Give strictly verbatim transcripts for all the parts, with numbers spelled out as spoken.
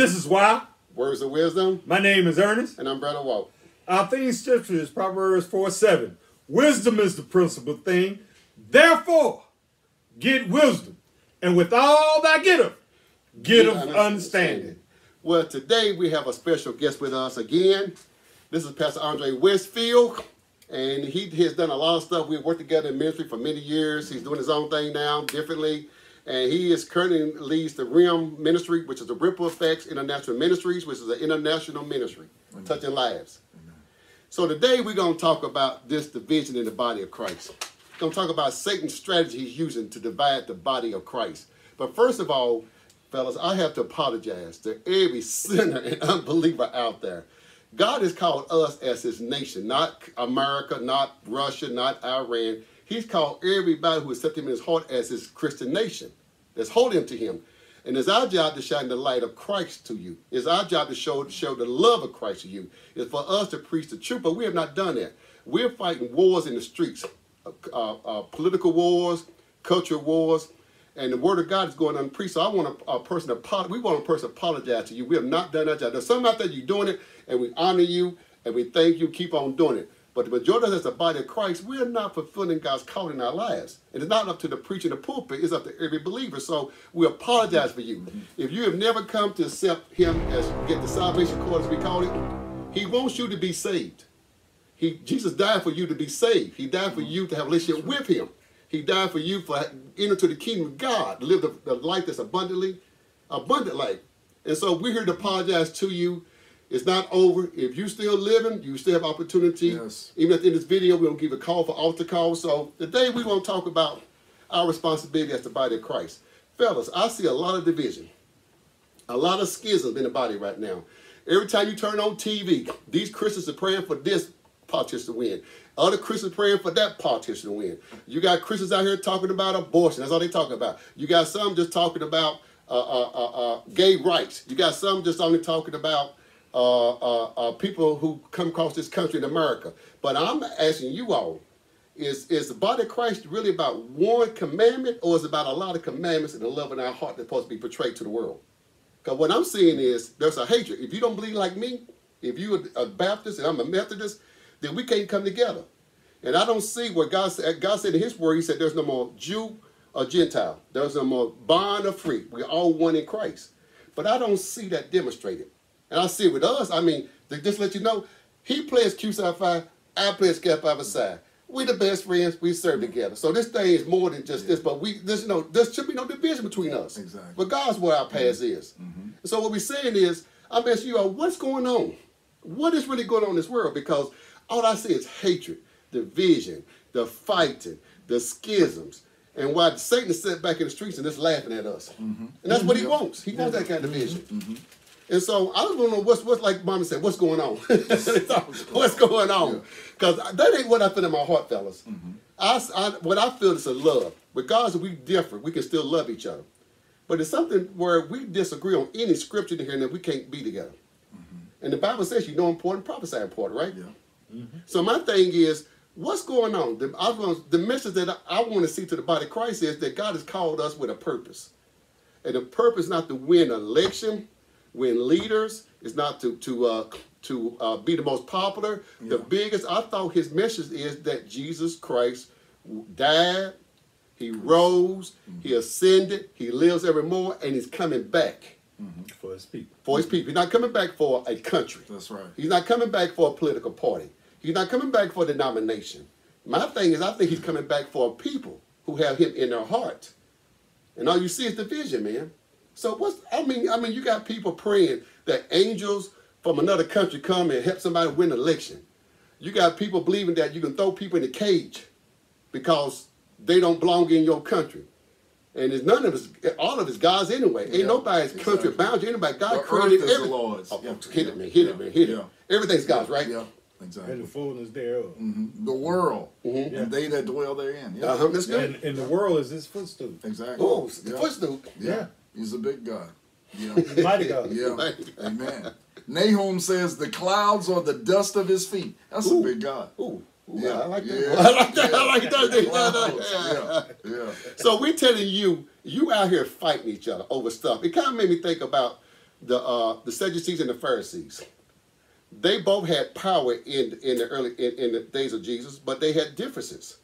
This is why. Words of wisdom. My name is Ernest. And I'm Brother Walt. Our theme scripture is Proverbs four seven. Wisdom is the principal thing. Therefore, get wisdom. And with all thy getteth, get of understanding. Well, today we have a special guest with us again. This is Pastor Andre Westfield. And he has done a lot of stuff. We've worked together in ministry for many years. He's doing his own thing now, differently. And he is currently leads the R E M ministry, which is the Ripple Effects International Ministries, which is an international ministry, Amen. Touching lives. Amen. So today we're going to talk about this division in the body of Christ. We're going to talk about Satan's strategy he's using to divide the body of Christ. But first of all, fellas, I have to apologize to every sinner and unbeliever out there. God has called us as his nation, not America, not Russia, not Iran. He's called everybody who accepts him in his heart as his Christian nation. That's holding him to him. And it's our job to shine the light of Christ to you. It's our job to show, to show the love of Christ to you. It's for us to preach the truth, but we have not done that. We're fighting wars in the streets, uh, uh, uh, political wars, cultural wars, and the word of God is going unpreached. So I want a, a person to, we want a person to apologize to you. We have not done our job. There's something out there you're doing it, and we honor you, and we thank you. Keep on doing it. But the majority of us, the body of Christ, we're not fulfilling God's calling in our lives. And it's not up to the preacher in the pulpit. It's up to every believer. So we apologize for you. If you have never come to accept him as get the salvation cord, as we call it, he wants you to be saved. He, Jesus died for you to be saved. He died for you to have a relationship with him. He died for you for enter to the kingdom of God, live the, the life that's abundantly, abundant life. And so we're here to apologize to you. It's not over. If you're still living, you still have opportunity. Yes. Even at the end of this video, we're going to give a call for altar call. So today we're going to talk about our responsibility as the body of Christ. Fellas, I see a lot of division, a lot of schisms in the body right now. Every time you turn on T V, these Christians are praying for this politician to win. Other Christians praying for that politician to win. You got Christians out here talking about abortion. That's all they talking about. You got some just talking about uh, uh, uh, uh, gay rights. You got some just only talking about Uh, uh, uh, people who come across this country in America. But I'm asking you all, is, is the body of Christ really about one commandment, or is it about a lot of commandments and the love in our heart that's supposed to be portrayed to the world? Because what I'm seeing is there's a hatred. If you don't believe like me, if you're a Baptist and I'm a Methodist, then we can't come together. And I don't see what God said. God said in his word, he said there's no more Jew or Gentile. There's no more bond or free. We're all one in Christ. But I don't see that demonstrated. And I see it with us. I mean, to just let you know, he plays Q side five, I play Scat five aside. We the best friends, we serve together. So this thing is more than just yeah. this, but we, this, you know, there should be no division between us. Exactly. But God's where our path is. Mm-hmm. So what we're saying is, I'm asking you all, what's going on? What is really going on in this world? Because all I see is hatred, division, the fighting, the schisms. And why Satan is sitting back in the streets and just laughing at us. Mm-hmm. And that's mm-hmm. what he yep. wants. He wants mm-hmm. that kind of division. Mm-hmm. And so I just want to know what's, what's like Mama said, what's going on? What's going on? Because yeah. that ain't what I feel in my heart, fellas. Mm-hmm. I, I, what I feel is a love. Regardless if we different, we can still love each other. But it's something where we disagree on any scripture in here and that we can't be together. Mm-hmm. And the Bible says you know important, prophesy important, right? Yeah. Mm-hmm. So my thing is, what's going on? The, I was, the message that I, I want to see to the body of Christ is that God has called us with a purpose. And the purpose not to win election, when leaders, is not to to uh, to uh, be the most popular, yeah. the biggest. I thought his message is that Jesus Christ died, he rose, mm-hmm. he ascended, he lives evermore, and he's coming back. Mm-hmm. For his people. For his people. He's not coming back for a country. That's right. He's not coming back for a political party. He's not coming back for a denomination. My thing is, I think he's coming back for a people who have him in their heart. And all you see is division, man. So what's, I mean, I mean, you got people praying that angels from another country come and help somebody win an election. You got people believing that you can throw people in a cage because they don't belong in your country. And it's none of us, all of us guys anyway. Ain't yeah, nobody's exactly. country bound to anybody. God created everything. Oh, yeah. Hit it, man, hit yeah. it, man, hit yeah. it. Everything's yeah. God's, right? Yeah. Exactly. And the fullness thereof. Mm-hmm. The world. Mm-hmm. And they that dwell therein. Yeah. Uh-huh. That's good. And, and the world is his footstool. Exactly. Oh, yeah. the footstool. Yeah. yeah. He's a big God. Yeah. Mighty God. Yeah. Mighty God. Amen. Nahum says the clouds are the dust of his feet. That's Ooh. a big God. Ooh. Ooh yeah. I like that. Yeah. I like that. Yeah. I like that. Yeah. Yeah. Yeah. So we're telling you, you out here fighting each other over stuff. It kind of made me think about the uh, the Sadducees and the Pharisees. They both had power in in the early in, in the days of Jesus, but they had differences.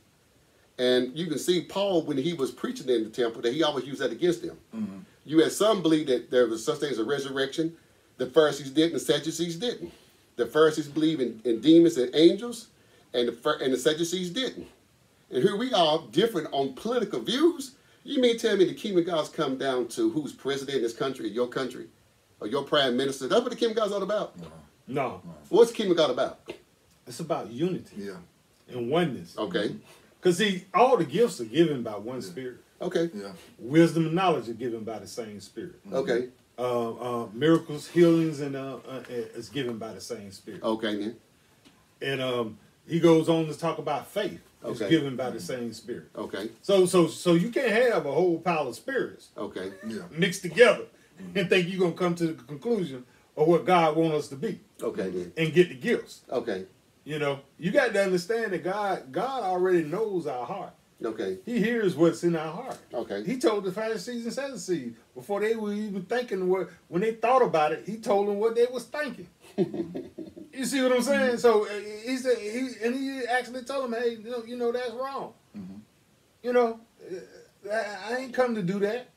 And you can see Paul, when he was preaching in the temple, that he always used that against them. Mm-hmm. You had some believe that there was such thing as a resurrection. The Pharisees didn't, the Sadducees didn't. The Pharisees believe in, in demons and angels, and the, and the Sadducees didn't. And here we are, different on political views. You mean tell me the kingdom of God's come down to who's president in this country, your country, or your prime minister? That's what the kingdom of God's all about. No. no. no. What's the kingdom of God about? It's about unity yeah. and oneness. Okay. Because see, all the gifts are given by one yeah. spirit. Okay. Yeah. Wisdom and knowledge are given by the same spirit. Okay. Uh, uh, miracles, healings, and uh, uh, is given by the same spirit. Okay. Then. And um, he goes on to talk about faith. It's okay. given by the same spirit. Okay. So so so you can't have a whole pile of spirits. Okay. Yeah. Mixed together, mm-hmm. and think you're gonna come to the conclusion of what God wants us to be. Okay. Then. And get the gifts. Okay. You know, you got to understand that God God already knows our heart. Okay. He hears what's in our heart. Okay. He told the Pharisees and Sadducees before they were even thinking what when they thought about it, he told them what they was thinking. You see what I'm saying? Mm-hmm. So he said, he and he actually told them, hey, you know, you know that's wrong. Mm-hmm. You know, I ain't come to do that.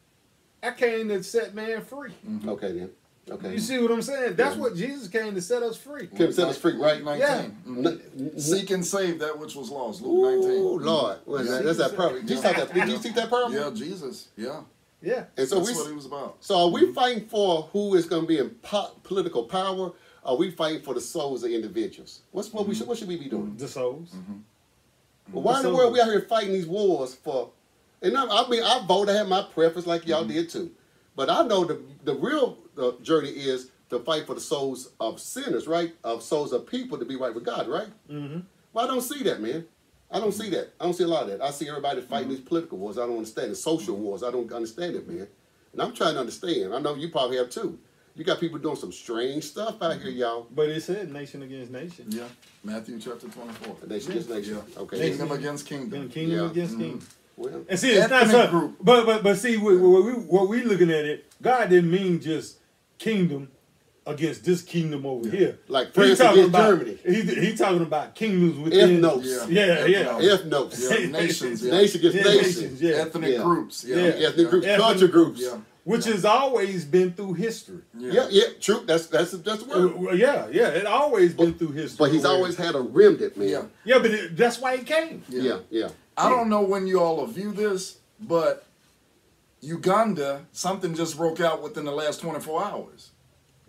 I came to set man free. Mm-hmm. Okay then. Okay. You see what I'm saying? That's yeah. what Jesus came to set us free. Came to set us free, right? nineteen. Yeah. Mm-hmm. Seek and save that which was lost. Luke nineteen. Oh, Lord. Well, yeah. that, that's that perfect. Did you see that perfect? Yeah, Jesus. Yeah. Yeah. And so that's we, what he was about. So are we fighting for who is going to be in po political power? Or are we fighting for the souls of individuals? What's what mm-hmm. we should, what should we be doing? The souls. Mm-hmm. Well, why the souls. in the world are we out here fighting these wars for? And I, I mean, I vote. I have my preference, like y'all mm-hmm. did too. But I know the the real uh, journey is to fight for the souls of sinners, right? Of souls of people to be right with God, right? Mm-hmm. Well, I don't see that, man. I don't mm-hmm. see that. I don't see a lot of that. I see everybody fighting mm-hmm. these political wars. I don't understand it. Social mm-hmm. wars. I don't understand it, man. And I'm trying to understand. I know you probably have too. You got people doing some strange stuff out mm-hmm. here, y'all. But it said nation against nation. Yeah. Matthew chapter twenty-four. Nation against nation. Yeah. Okay. Nation. Kingdom against kingdom. Kingdom yeah. against mm-hmm. kingdom. Well, and see, it's not so, group. But but but see, what we what we looking at it, God didn't mean just kingdom against this kingdom over yeah. here. Like France against about, Germany. He he talking about kingdoms within. F notes. Yeah, yeah. F notes. Yeah. Nations. Yeah. Nation against yeah. nations. Yeah. Ethnic yeah. groups. Yeah. yeah. Ethnic yeah. groups. Ethnic, culture groups. Yeah. Which yeah. has always been through history. Yeah. yeah, yeah, true. That's that's that's the word. Uh, yeah, yeah. It always but, been through history. But he's always had a remnant, man. Yeah, yeah but it, that's why he came. Yeah, yeah. yeah. I don't know when you all will view this, but Uganda, something just broke out within the last twenty-four hours.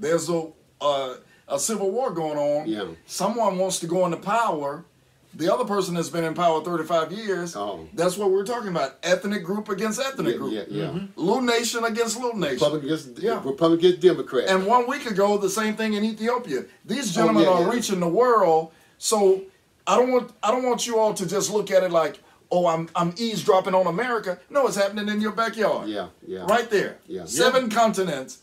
There's a, uh, a civil war going on. Yeah. Someone wants to go into power. The other person has been in power thirty-five years. Oh. That's what we're talking about. Ethnic group against ethnic yeah, group. Yeah, yeah. Mm-hmm. Little nation against little nation. Republican against, yeah. Republican against Democrat. And one week ago, the same thing in Ethiopia. These gentlemen oh, yeah, are yeah. reaching the world. So I don't want I don't want you all to just look at it like, oh, I'm, I'm eavesdropping on America. No, it's happening in your backyard. Yeah, yeah. Right there. Yeah. Seven yeah. continents.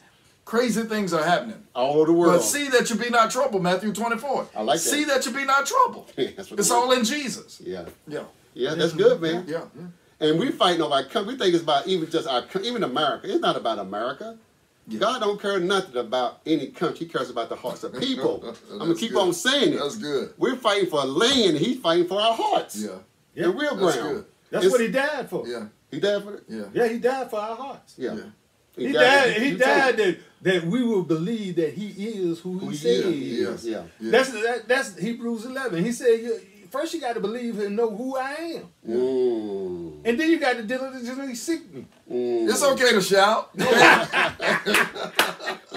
Crazy things are happening. All over the world. But see that you be not troubled, Matthew twenty-four. I like that. See that you be not troubled. It's word. all in Jesus. Yeah. Yeah. Yeah, that's good, man. Yeah. yeah. And we fighting over our country. We think it's about even just our even America. It's not about America. Yeah. God don't care nothing about any country. He cares about the hearts of people. I'm going to keep good. on saying it. That's good. We're fighting for land. He's fighting for our hearts. Yeah. Yeah, the real ground. That's, good. that's what he died for. Yeah, he died for it. Yeah, yeah, he died for our hearts. Yeah, yeah. He, he died. He died that that we will believe that he is who, who he says. He is. Yeah, yeah. That's that, that's Hebrews eleven. He said, first you got to believe and know who I am, mm. and then you got to diligently seek me. Mm. It's okay to shout.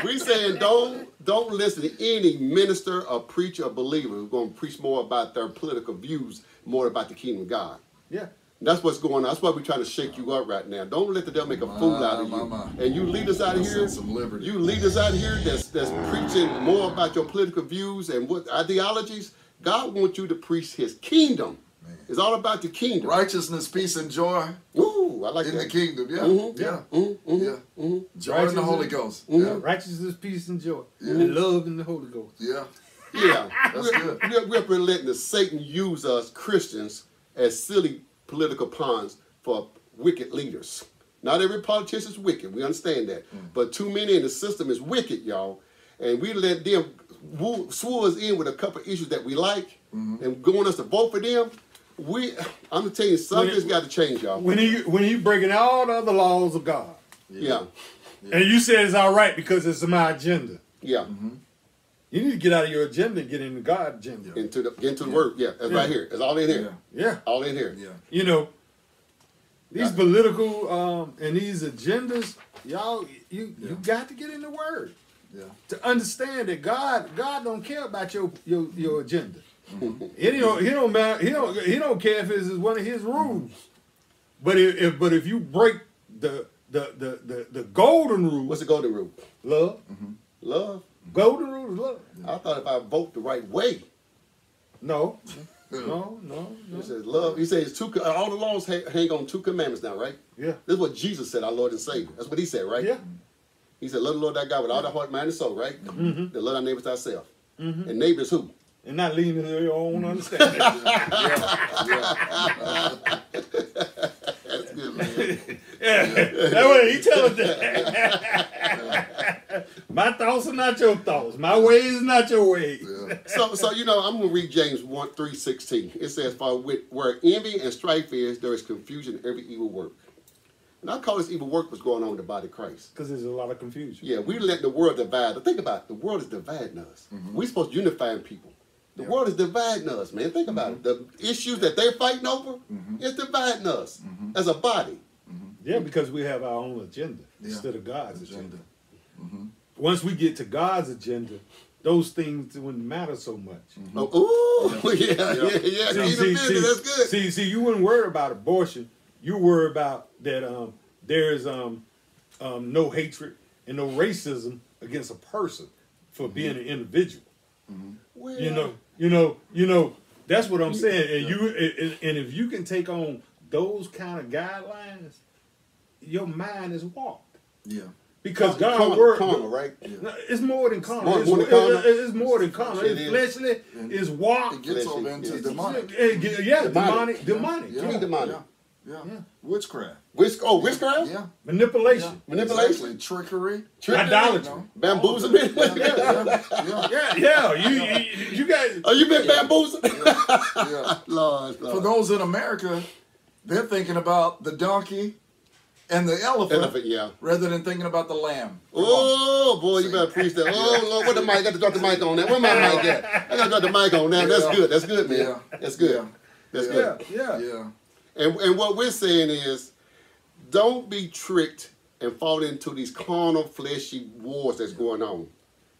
We saying don't don't listen to any minister or preacher or believer who's going to preach more about their political views. More about the kingdom of God. Yeah. That's what's going on. That's why we're trying to shake you up right now. Don't let the devil make a fool out of you. My, my. And you lead us out of here. Some liberty. You lead us out of here that's that's preaching more about your political views and what ideologies. God wants you to preach his kingdom. Man. It's all about the kingdom. Righteousness, peace, and joy. Ooh, I like in that. In the kingdom, yeah. Mm-hmm. Yeah. Mm-hmm. Yeah. Mm-hmm. Joy in the Holy Ghost. Mm-hmm. Yeah. Righteousness, peace, and joy. Yeah. And love in the Holy Ghost. Yeah. Yeah, that's we're, good. We're, we're, we're letting the Satan use us Christians as silly political pawns for wicked leaders. Not every politician is wicked. We understand that. Mm-hmm. But too many in the system is wicked, y'all. And we let them woo, swore us in with a couple issues that we like, mm-hmm. and going us to vote for them. We, I'm going to tell you, something's got to change, y'all. When you when you breaking all the other laws of God. Yeah. yeah. And you said it's all right because it's my agenda. Yeah. Mm-hmm. You need to get out of your agenda and get into God's agenda. Into the, into the yeah. word, yeah. It's yeah. right here. It's all in here. Yeah. yeah. All in here. Yeah. You know, these yeah. political um, and these agendas, y'all, you, yeah. you got to get in the word. Yeah. To understand that God God don't care about your your, your agenda. Mm-hmm. He don't he don't matter, he don't he don't care if it's one of his rules. But if but if you break the the the the, the golden rule. What's the golden rule? Love. Mm-hmm. Love. Golden rule is love. I thought if I vote the right way. No. No, no, no. He says love. He says two, all the laws hang on two commandments now, right? Yeah. This is what Jesus said, our Lord and Savior. That's what he said, right? Yeah. He said, love the Lord thy God with all thy heart, mind, and soul, right? Mm-hmm. Then love thy neighbors thyself. Mm-hmm. And neighbors who? And not leaving your own understanding. yeah. Yeah. That's good, man. yeah. That way he tells us that. My thoughts are not your thoughts. My ways are not your ways. Yeah. So, so you know, I'm going to read James one, three, sixteen. It says, for with, where envy and strife is, there is confusion in every evil work. And I call this evil work what's going on in the body of Christ. Because there's a lot of confusion. Yeah, we let the world divide. Think about it. The world is dividing us. Mm-hmm. We're supposed to unify people. The yeah. world is dividing us, man. Think about mm-hmm. it. The issues that they're fighting over, mm-hmm. it's dividing us mm-hmm. as a body. Mm-hmm. Yeah, because we have our own agenda yeah. instead of God's agenda. agenda. Mm-hmm. Once we get to God's agenda, those things wouldn't matter so much. Mm-hmm. Oh, ooh, yeah, yeah, yeah. yeah. See, see, see, that's good. See, see, you wouldn't worry about abortion. You worry about that um, there is um, um, no hatred and no racism against a person for mm-hmm. being an individual. Mm-hmm. Well, you know, you know, you know. That's what I'm saying. And you, and if you can take on those kind of guidelines, your mind is walked. Yeah. Because God's God word, carnal, right? Yeah. It's more than carnal. It's, it's, it's, it's more than carnal. It's fleshly. It's walked. It gets over into it's, demonic. It, it, yeah, demonic. Demonic. demonic. Yeah. Give me demonic. Yeah. Yeah. yeah, witchcraft. Whisk oh, witchcraft. Yeah, manipulation, yeah. manipulation, exactly. trickery, trickery, idolatry, no. bamboozling. Yeah. Yeah. Yeah. yeah, yeah, You, you, you guys. Oh, you been yeah. bamboozled? Yeah. Yeah. Lord, Lord. For those in America, they're thinking about the donkey and the elephant, elephant yeah. rather than thinking about the lamb. Oh boy, See? you better preach that. Oh Lord, what the mic? I got to drop the mic on that. Where my mic at? I got to drop the mic on that. Yeah. That's good. That's good, man. Yeah. That's good. Yeah. That's yeah. good. Yeah. yeah. yeah. And, and what we're saying is, don't be tricked and fall into these carnal, fleshy wars that's going on.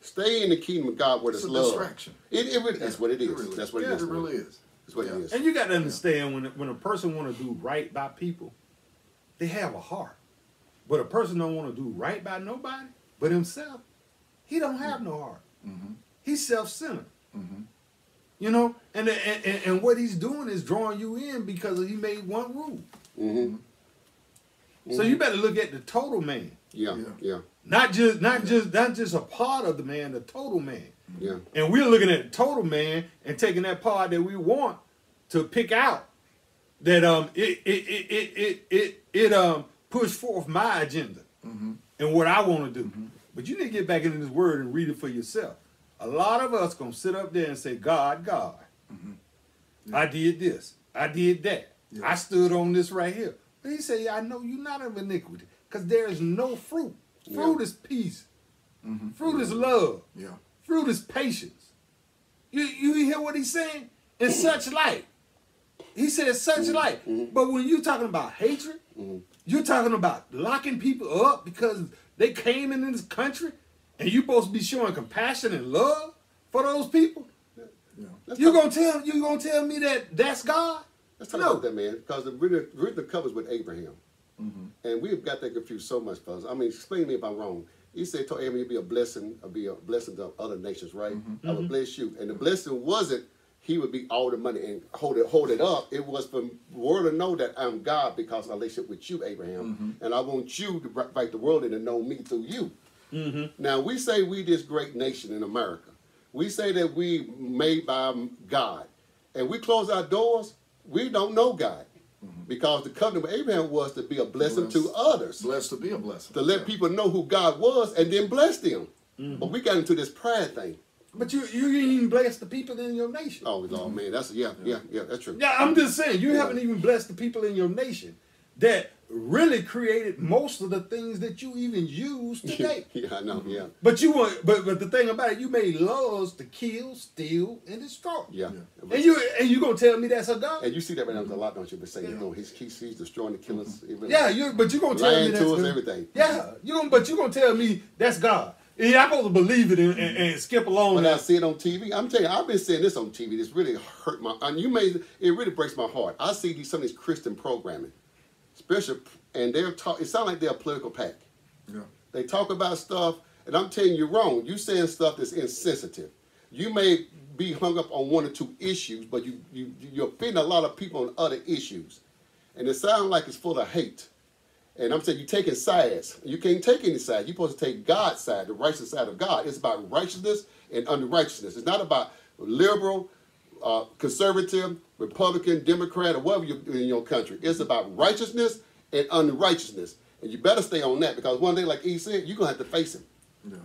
Stay in the kingdom of God where it's love. It's a distraction. It, it, it, yeah, that's what it is. It really that's what yeah, it is. It really is. That's what yeah. it is. And you got to understand, when, when a person want to do right by people, they have a heart. But a person don't want to do right by nobody but himself, he don't have yeah. no heart. Mm-hmm. He's self-centered. Mm-hmm. You know, and, and and what he's doing is drawing you in because he made one rule. Mm-hmm. Mm-hmm. So you better look at the total man. Yeah, yeah. yeah. Not just not yeah. just not just a part of the man, the total man. Yeah. And we're looking at the total man and taking that part that we want to pick out. That um it it it it it it, it um push forth my agenda mm-hmm. and what I want to do. Mm-hmm. But you need to get back into this word and read it for yourself. A lot of us gonna sit up there and say, God, God, mm-hmm. yeah. I did this, I did that, yeah. I stood on this right here. But he said, I know you're not of iniquity, because there is no fruit. Fruit yeah. is peace. Mm-hmm. Fruit yeah. is love. Yeah. Fruit is patience. You, you hear what he's saying? In such light. He said such mm-hmm. light. Mm-hmm. But when you're talking about hatred, mm-hmm. you're talking about locking people up because they came in this country. And you're supposed to be showing compassion and love for those people? Yeah. You're going to tell me that that's God? Let's talk no. about that, man. Because the written covers with Abraham. Mm-hmm. And we've got that confused so much, fellas. I mean, explain to me if I'm wrong. He said to Abraham, you'll be a blessing, I'll be a blessing to other nations, right? Mm-hmm. I will mm-hmm. bless you. And the blessing wasn't he would be all the money and hold it, hold it up. It was for the world to know that I'm God because of my relationship with you, Abraham. Mm-hmm. And I want you to invite the world in to know me through you. Mm-hmm. Now, we say we this great nation in America. We say that we made by God. And we close our doors, we don't know God. Mm-hmm. Because the covenant with Abraham was to be a blessing bless, to others. Blessed to be a blessing. To let yeah. people know who God was and then bless them. Mm-hmm. But we got into this pride thing. But you you didn't even bless the people in your nation. Oh, mm-hmm. oh man, that's yeah, yeah, yeah, that's true. Yeah, I'm just saying, you yeah. haven't even blessed the people in your nation that really created most of the things that you even use today. yeah, I know, mm-hmm. yeah. But you were, but but the thing about it, you made laws to kill, steal, and destroy. Yeah. yeah. And you and you gonna tell me that's a God? And you see that right now mm-hmm. a lot, don't you? But saying, yeah. you know, he's, he's he's destroying the killers. Mm-hmm. Yeah, you but you gonna tell Lying me that's to us, everything. Yeah, you don't. But you gonna tell me that's God? Yeah, I'm supposed to believe it and, and, and skip along. When I see it on T V, I'm telling you, I've been seeing this on T V. This really hurt my, and you made it really breaks my heart. I see these some of these Christian programming, especially, and they're talk. It sounds like they're a political pack. Yeah, they talk about stuff, and I'm telling you, wrong. You saying stuff that's insensitive. You may be hung up on one or two issues, but you you you're offending a lot of people on other issues, and it sounds like it's full of hate. And I'm saying you're taking sides. You can't take any side. You're supposed to take God's side, the righteous side of God. It's about righteousness and unrighteousness. It's not about liberal, uh, conservative, Republican, Democrat, or whatever you in your country. It's about righteousness and unrighteousness. And you better stay on that because one day, like E said, you're going to have to face him. Yeah.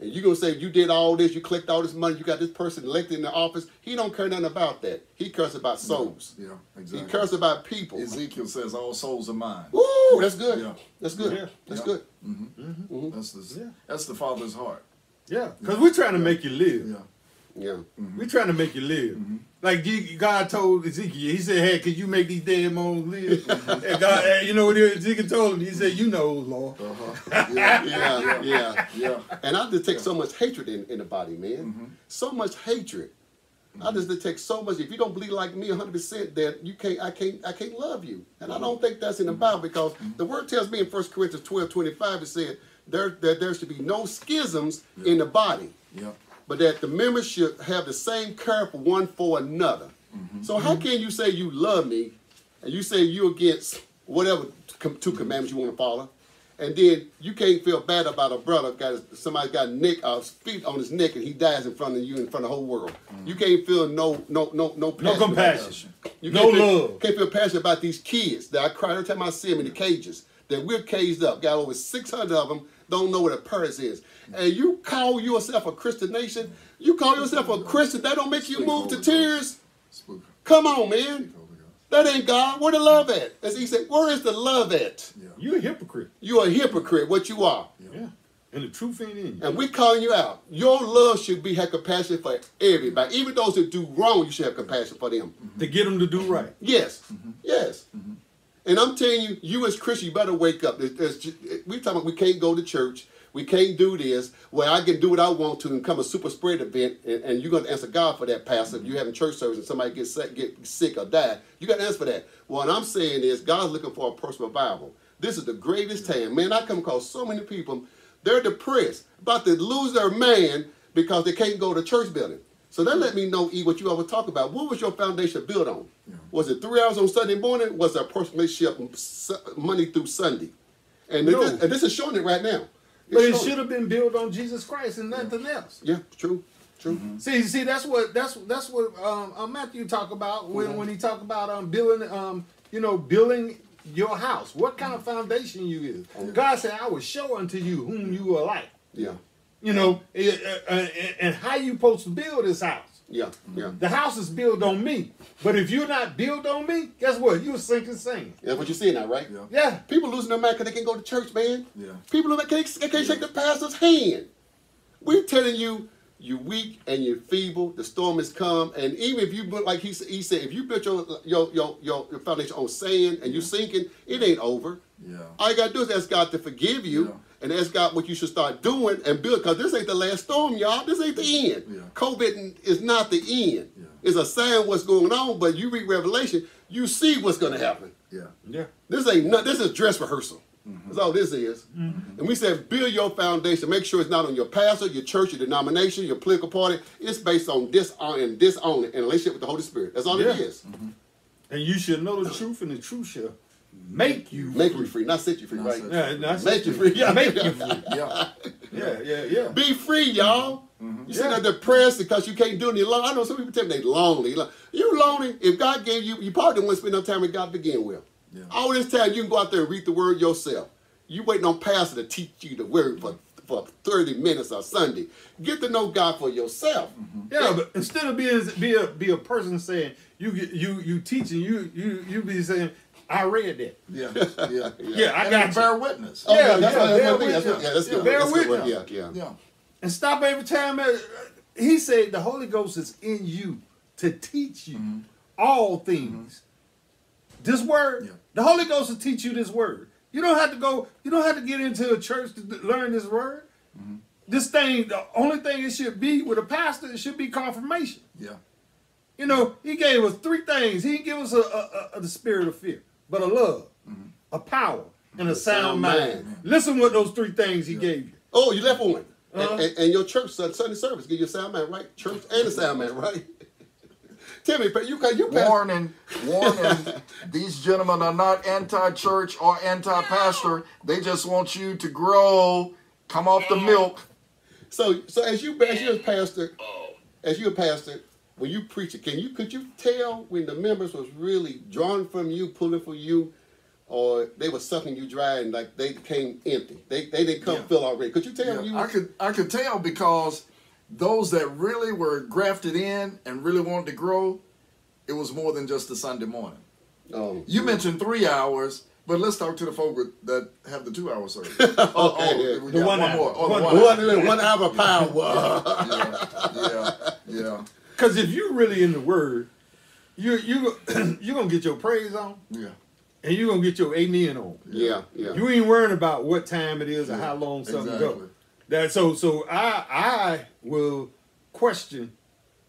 And you're going to say, you did all this, you collected all this money, you got this person elected in the office. He don't care nothing about that. He cares about souls. Yeah, yeah exactly. He cares about people. Ezekiel says, all souls are mine. Woo, that's good. Yeah. That's good. Yeah. That's yeah. good. Mm-hmm. Mm-hmm. Mm-hmm. That's, the, yeah. that's the Father's heart. Yeah, because yeah. we're trying to yeah. make you live. Yeah. Yeah. Mm-hmm. We're trying to make you live. Mm-hmm. Like God told Ezekiel, he said, hey, could you make these damn moms live? Mm-hmm. And God, and you know what Ezekiel told him? He said, you know, Lord. Uh-huh. yeah, yeah, yeah, yeah. And I detect yeah. so much hatred in, in the body, man. Mm-hmm. So much hatred. Mm-hmm. I just detect so much. If you don't believe like me one hundred percent, that you can't, I can't, I can't love you. And mm-hmm. I don't think that's in the Bible because mm-hmm. the word tells me in First Corinthians twelve twenty-five, it said there, there, there should be no schisms yeah. in the body. Yeah. But that the members should have the same care for one for another. Mm-hmm. So how can you say you love me, and you say you against whatever two commandments you want to follow, and then you can't feel bad about a brother got somebody got neck uh, feet on his neck and he dies in front of you in front of the whole world. Mm-hmm. You can't feel no no no no passion no compassion, you no feel, love. Can't feel passionate about these kids that I cry every time I see them in the cages. That we're caged up, got over six hundred of them. Don't know what a purse is. And you call yourself a Christian nation, you call yourself a Christian, that don't make you move to tears. Come on, man. That ain't God. Where the love at? As he said, where is the love at? Yeah. You're a hypocrite. You're a hypocrite, what you are. Yeah. And the truth ain't in you. And we're calling you out. Your love should be have compassion for everybody. Even those that do wrong, you should have compassion for them. Mm-hmm. To get them to do right. Yes. Mm-hmm. Yes. Mm-hmm. And I'm telling you, you as Christians, you better wake up. There's, there's, we're talking about we can't go to church. We can't do this. Well, I can do what I want to and come a super spread event, and, and you're going to answer God for that, Pastor. Mm-hmm. If you're having church service and somebody gets sick, get sick or die, you got to answer for that. Well, what I'm saying is God's looking for a personal revival. This is the greatest yeah. time. Man, I come across so many people, they're depressed, about to lose their man because they can't go to church building. So that let me know, E, what you always talk about. What was your foundation built on? Yeah. Was it three hours on Sunday morning? Was it a personal relationship Monday through Sunday? And, no. this, and this is showing it right now. It's but it should have been built on Jesus Christ and nothing yeah. else. Yeah, true, true. Mm-hmm. See, see, that's what that's that's what um, uh, Matthew talk about when mm-hmm. when he talk about um, building, um, you know, building your house. What kind mm-hmm. of foundation you is? Yeah. God said, "I will show unto you whom you are like." Yeah. You know, and how you supposed to build this house. Yeah, yeah. The house is built on me. But if you're not built on me, guess what? You're sinking sand. That's what you're seeing now, right? Yeah. yeah. People losing their mind because they can't go to church, man. Yeah. People they can't, they can't yeah. shake the pastor's hand. We're telling you, you're weak and you're feeble. The storm has come. And even if you, like he, he said, if you built your, your, your, your foundation on sand and you're sinking, it ain't over. Yeah. All you got to do is ask God to forgive you. Yeah. And that's God what you should start doing and build, because this ain't the last storm, y'all. This ain't the end. Yeah. COVID is not the end. Yeah. It's a sign what's going on, but you read Revelation, you see what's going to happen. Yeah, yeah. This ain't nothing. This is dress rehearsal. Mm-hmm. That's all this is. Mm-hmm. And we said build your foundation. Make sure it's not on your pastor, your church, your denomination, your political party. It's based on this on and this only, and relationship with the Holy Spirit. That's all yeah. it is. Mm-hmm. And you should know the truth, and the truth shall Make you make free. you free, not set you free, not right? Yeah, not make you free. free. Yeah, make you free. Yeah. Yeah, yeah, yeah. Be free, y'all. Mm-hmm. You yeah. sitting there depressed because you can't do any long. I know some people tell me they lonely. Like, you lonely. If God gave you, you probably didn't want to spend no time with God to begin with. Yeah. All this time, you can go out there and read the word yourself. You waiting on pastor to teach you the word for, for thirty minutes on Sunday. Get to know God for yourself. Mm-hmm. Yeah, yeah, but instead of being be a be a person saying you you you teaching you you you be saying. I read that. Yeah, yeah, yeah. yeah I and got bear witness. Oh, yeah, yeah, that's yeah, bear witness. That's, yeah, that's yeah, bear that's witness. Yeah, yeah, yeah. And stop every time. He said the Holy Ghost is in you to teach you mm-hmm. all things. Mm-hmm. This word, yeah. the Holy Ghost will teach you this word. You don't have to go. You don't have to get into a church to learn this word. Mm-hmm. This thing, the only thing it should be with a pastor, it should be confirmation. Yeah. You know, he gave us three things. He didn't give us a, a, a the spirit of fear, but a love, mm-hmm. a power, and a sound mind. mind. Listen what those three things he yeah. gave you. Oh, you left one. Uh-huh. and, and, and your church Sunday service give you a sound mind, right? Church and a sound mind, right? Tell me, but you can you warning, warning. These gentlemen are not anti-church or anti-pastor. They just want you to grow, come off the milk. So, so as you as you a pastor, as you a pastor. When you preach it, can you could you tell when the members was really drawn from you, pulling for you, or they were sucking you dry and like they came empty? They they didn't come yeah. fill already. Could you tell? Yeah. You I could I could tell because those that really were grafted in and really wanted to grow, it was more than just the Sunday morning. Oh, you yeah. mentioned three hours. But let's talk to the folk that have the two-hour service. okay, oh, oh, yeah. we the one, one more. Oh, one, the one, one, one hour power. Yeah, yeah, yeah. yeah. Because if you're really in the Word, you you you're gonna get your praise on, yeah, and you're gonna get your amen on, yeah, yeah. You ain't worrying about what time it is yeah. or how long something exactly. goes. That so so I I will question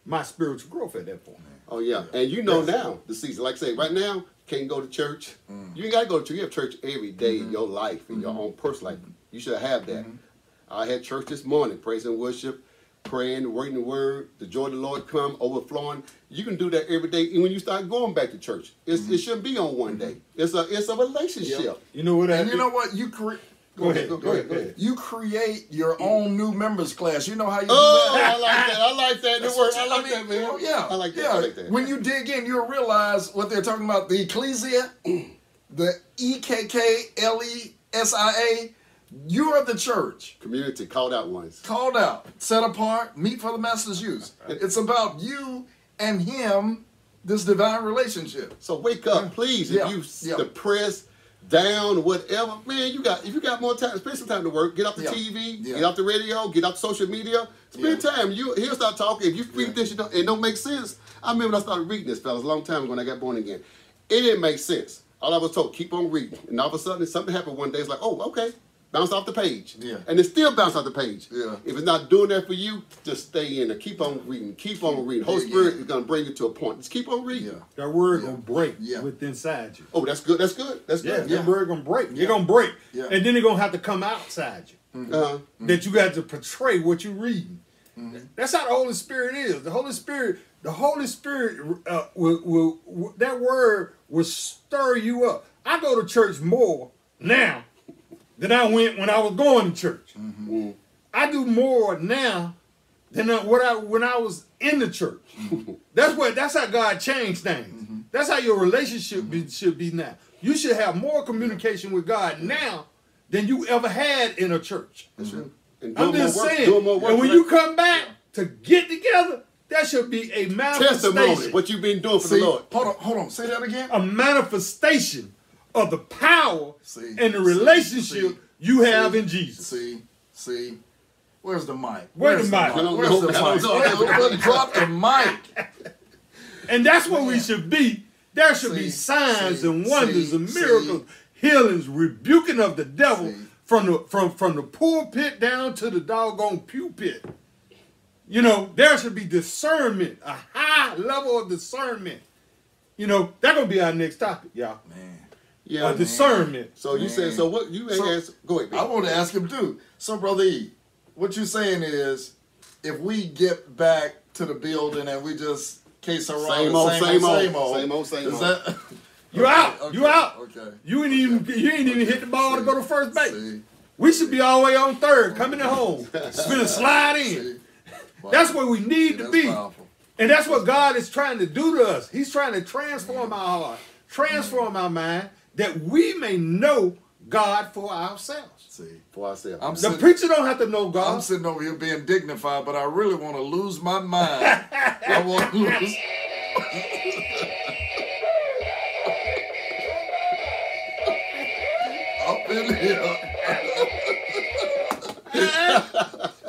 my spiritual growth at that point. Oh yeah, yeah. and you know That's now the season. Like I say, right now can't go to church. Mm. You ain't gotta go to church. You have church every day mm-hmm. in your life, in mm-hmm. your own personal life. You should have that. Mm-hmm. I had church this morning, praise and worship. Praying, waiting the word, the joy of the Lord come, overflowing. You can do that every day. And when you start going back to church, it's, mm-hmm. it shouldn't be on one day. It's a it's a relationship. Yep. You know what? I and do? You know what? You create. Go, go, ahead, go, go, ahead, go, ahead, go ahead. You create your own new members class. You know how you. Oh, do that? I like that. I like that. It works. I like I mean, that, man. Yeah, I like that. Yeah. I like that. When you dig in, you'll realize what they're talking about. The ecclesia, the E K K L E S I A. You are the church. Community, called out ones. Called out, set apart, meet for the master's use. It's about you and him, this divine relationship. So wake up, please. Yeah. If you yeah. depressed, down, whatever, man, you got. If you got more time, spend some time to work. Get off the yeah. T V, yeah. get off the radio, get off social media. Spend yeah. time. You he'll start talking. If you read yeah. this, you don't, it don't make sense. I remember when I started reading this, fellas, a long time ago when I got born again. It didn't make sense. All I was told, keep on reading, and all of a sudden something happened one day. It's like, oh, okay. Bounce off the page. Yeah. And it still bounce off the page. Yeah. If it's not doing that for you, just stay in and keep on reading. Keep on reading. Holy yeah, Spirit yeah. is going to bring you to a point. Just keep on reading. Yeah. That word yeah. going to break yeah. with inside you. Oh, that's good. That's good. That's yeah. good. Yeah. That word going to break. Yeah. You're going to break. Yeah. And then it's going to have to come outside you. Mm-hmm. Uh-huh. Mm-hmm. That you got to portray what you're reading. Mm-hmm. That's how the Holy Spirit is. The Holy Spirit, the Holy Spirit, uh, will, will, will, that word will stir you up. I go to church more now than I went when I was going to church. Mm-hmm. I do more now than what I when I was in the church. Mm-hmm. That's what. That's how God changed things. Mm-hmm. That's how your relationship mm-hmm. be, should be now. You should have more communication with God now than you ever had in a church. That's mm-hmm. and I'm just work, saying. And when you come back to get together, that should be a manifestation. Testimony, what you've been doing for See, the Lord. Hold on, hold on. Say that again. A manifestation of the power see, and the relationship see, you have see, in Jesus. See, see, where's the mic? Where's, where's the mic? mic? Where's the mic? Drop the mic. And that's what we should be. There should see, be signs see, and wonders see, and miracles, see. healings, rebuking of the devil see. from the from from the pulpit down to the doggone pew pit. You know, there should be discernment, a high level of discernment. You know, that's gonna be our next topic, y'all. Man. Yeah, uh, discernment. So man. you said, so what you so, asked, go ahead. Man. I want to ask him too. So Brother E, what you're saying is, if we get back to the building and we just case around same, the old, same, same old, same old, same old, same old, same old. You okay, out, okay, you out. Okay. You ain't okay. even, you ain't even hit the ball see, to go to first base. See, We should be all the way on third, coming at home. Spin slide in. Wow. That's where we need yeah, to be. Powerful. And that's what God is trying to do to us. He's trying to transform yeah. our heart, transform yeah. our mind, that we may know God for ourselves. See, for ourselves. I'm the sitting, preacher don't have to know God. I'm sitting over here being dignified, but I really want to lose my mind. I want to lose. Up in here.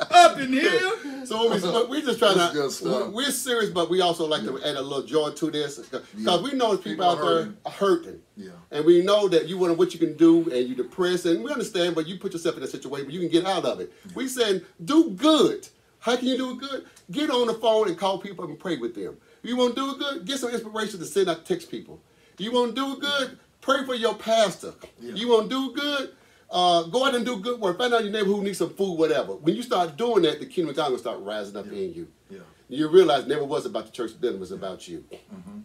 Up in here. So we, so we just trying to. Good stuff. We're serious, but we also like yeah. to add a little joy to this, because yeah. we know people, people out hurting. there are hurting. Yeah. And we know that you wonder what you can do, and you're depressed, and we understand, but you put yourself in a situation where you can get out of it. Yeah. We saying, do good. How can you do good? Get on the phone and call people and pray with them. If you want to do good, get some inspiration to send out text people. If you want to do good, pray for your pastor. Yeah. You want to do good, uh, go out and do good work. Find out your neighbor who needs some food, whatever. When you start doing that, the kingdom of God will start rising up yeah. in you. Yeah. You realize it never was about the church, then it was yeah. about you. Mm-hmm.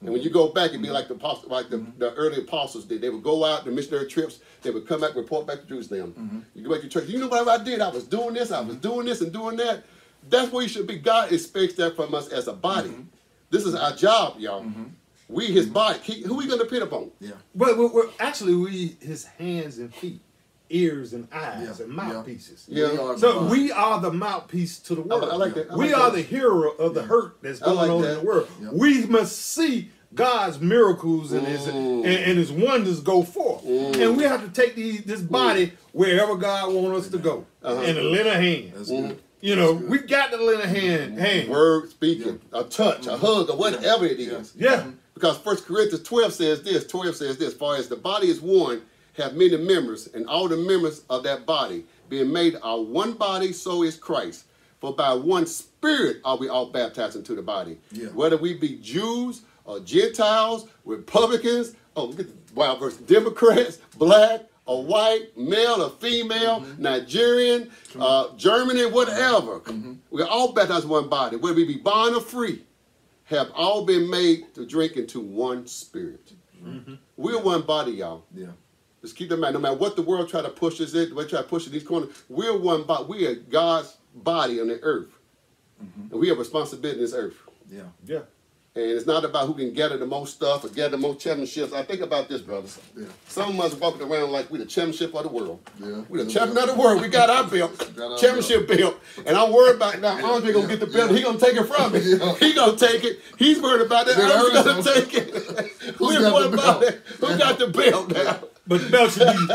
And when you go back and be like the apostle, like the, mm-hmm. the early apostles did, they would go out the missionary trips. They would come back, report back to Jerusalem. Mm-hmm. You go back to church. You know what I did? I was doing this. I was doing this and doing that. That's where you should be. God expects that from us as a body. Mm-hmm. This is our job, y'all. Mm-hmm. We his mm-hmm. body. He, who we gonna depend upon? Yeah. But we're, we're actually we his hands and feet, ears and eyes yeah. and mouthpieces. Yeah. yeah. So we are the mouthpiece to the world. I, I like that. I we like are that. the hero of the yeah. hurt that's going like on that. in the world. Yeah. We must see God's miracles and his, and, and his wonders go forth. Ooh. And we have to take the, this body Ooh. wherever God wants us Amen. to go. Uh-huh. And lend a hand. That's good. You know, we got to lend a hand. hand. Word speaking, yeah. a touch, mm-hmm. a hug, or whatever yeah. it is. Yeah. Mm-hmm. Because First Corinthians twelve says this, twelve says this, for as the body is one, have many members, and all the members of that body being made are one body, so is Christ. For by one spirit are we all baptized into the body. Yeah. Whether we be Jews, or Gentiles, Republicans, oh, look at the wild verse, Democrats, black, or white, male or female, mm-hmm. Nigerian, uh, Germany, whatever. Mm-hmm. We're all baptized in one body. Whether we be bond or free, have all been made to drink into one spirit. Mm-hmm. We're one body, y'all. Yeah. Just keep that in mind. No matter what the world try to push us in, we try to push in these corners, we're one body. We are God's body on the earth. Mm-hmm. And we have responsibility in this earth. Yeah. Yeah. And it's not about who can gather the most stuff or gather the most championships. I think about this, brothers. Yeah. Some of us walking around like we the championship of the world. Yeah. We the champion of the world. We got our belt, got our championship belt. belt. And I'm worried about now. Yeah. Andre gonna yeah. get the belt. Yeah. He gonna take it from me. Yeah. He gonna take it. He's worried about that. I'm gonna take it. We're worried about that. Who yeah. got the belt now? Yeah. But the belt should be,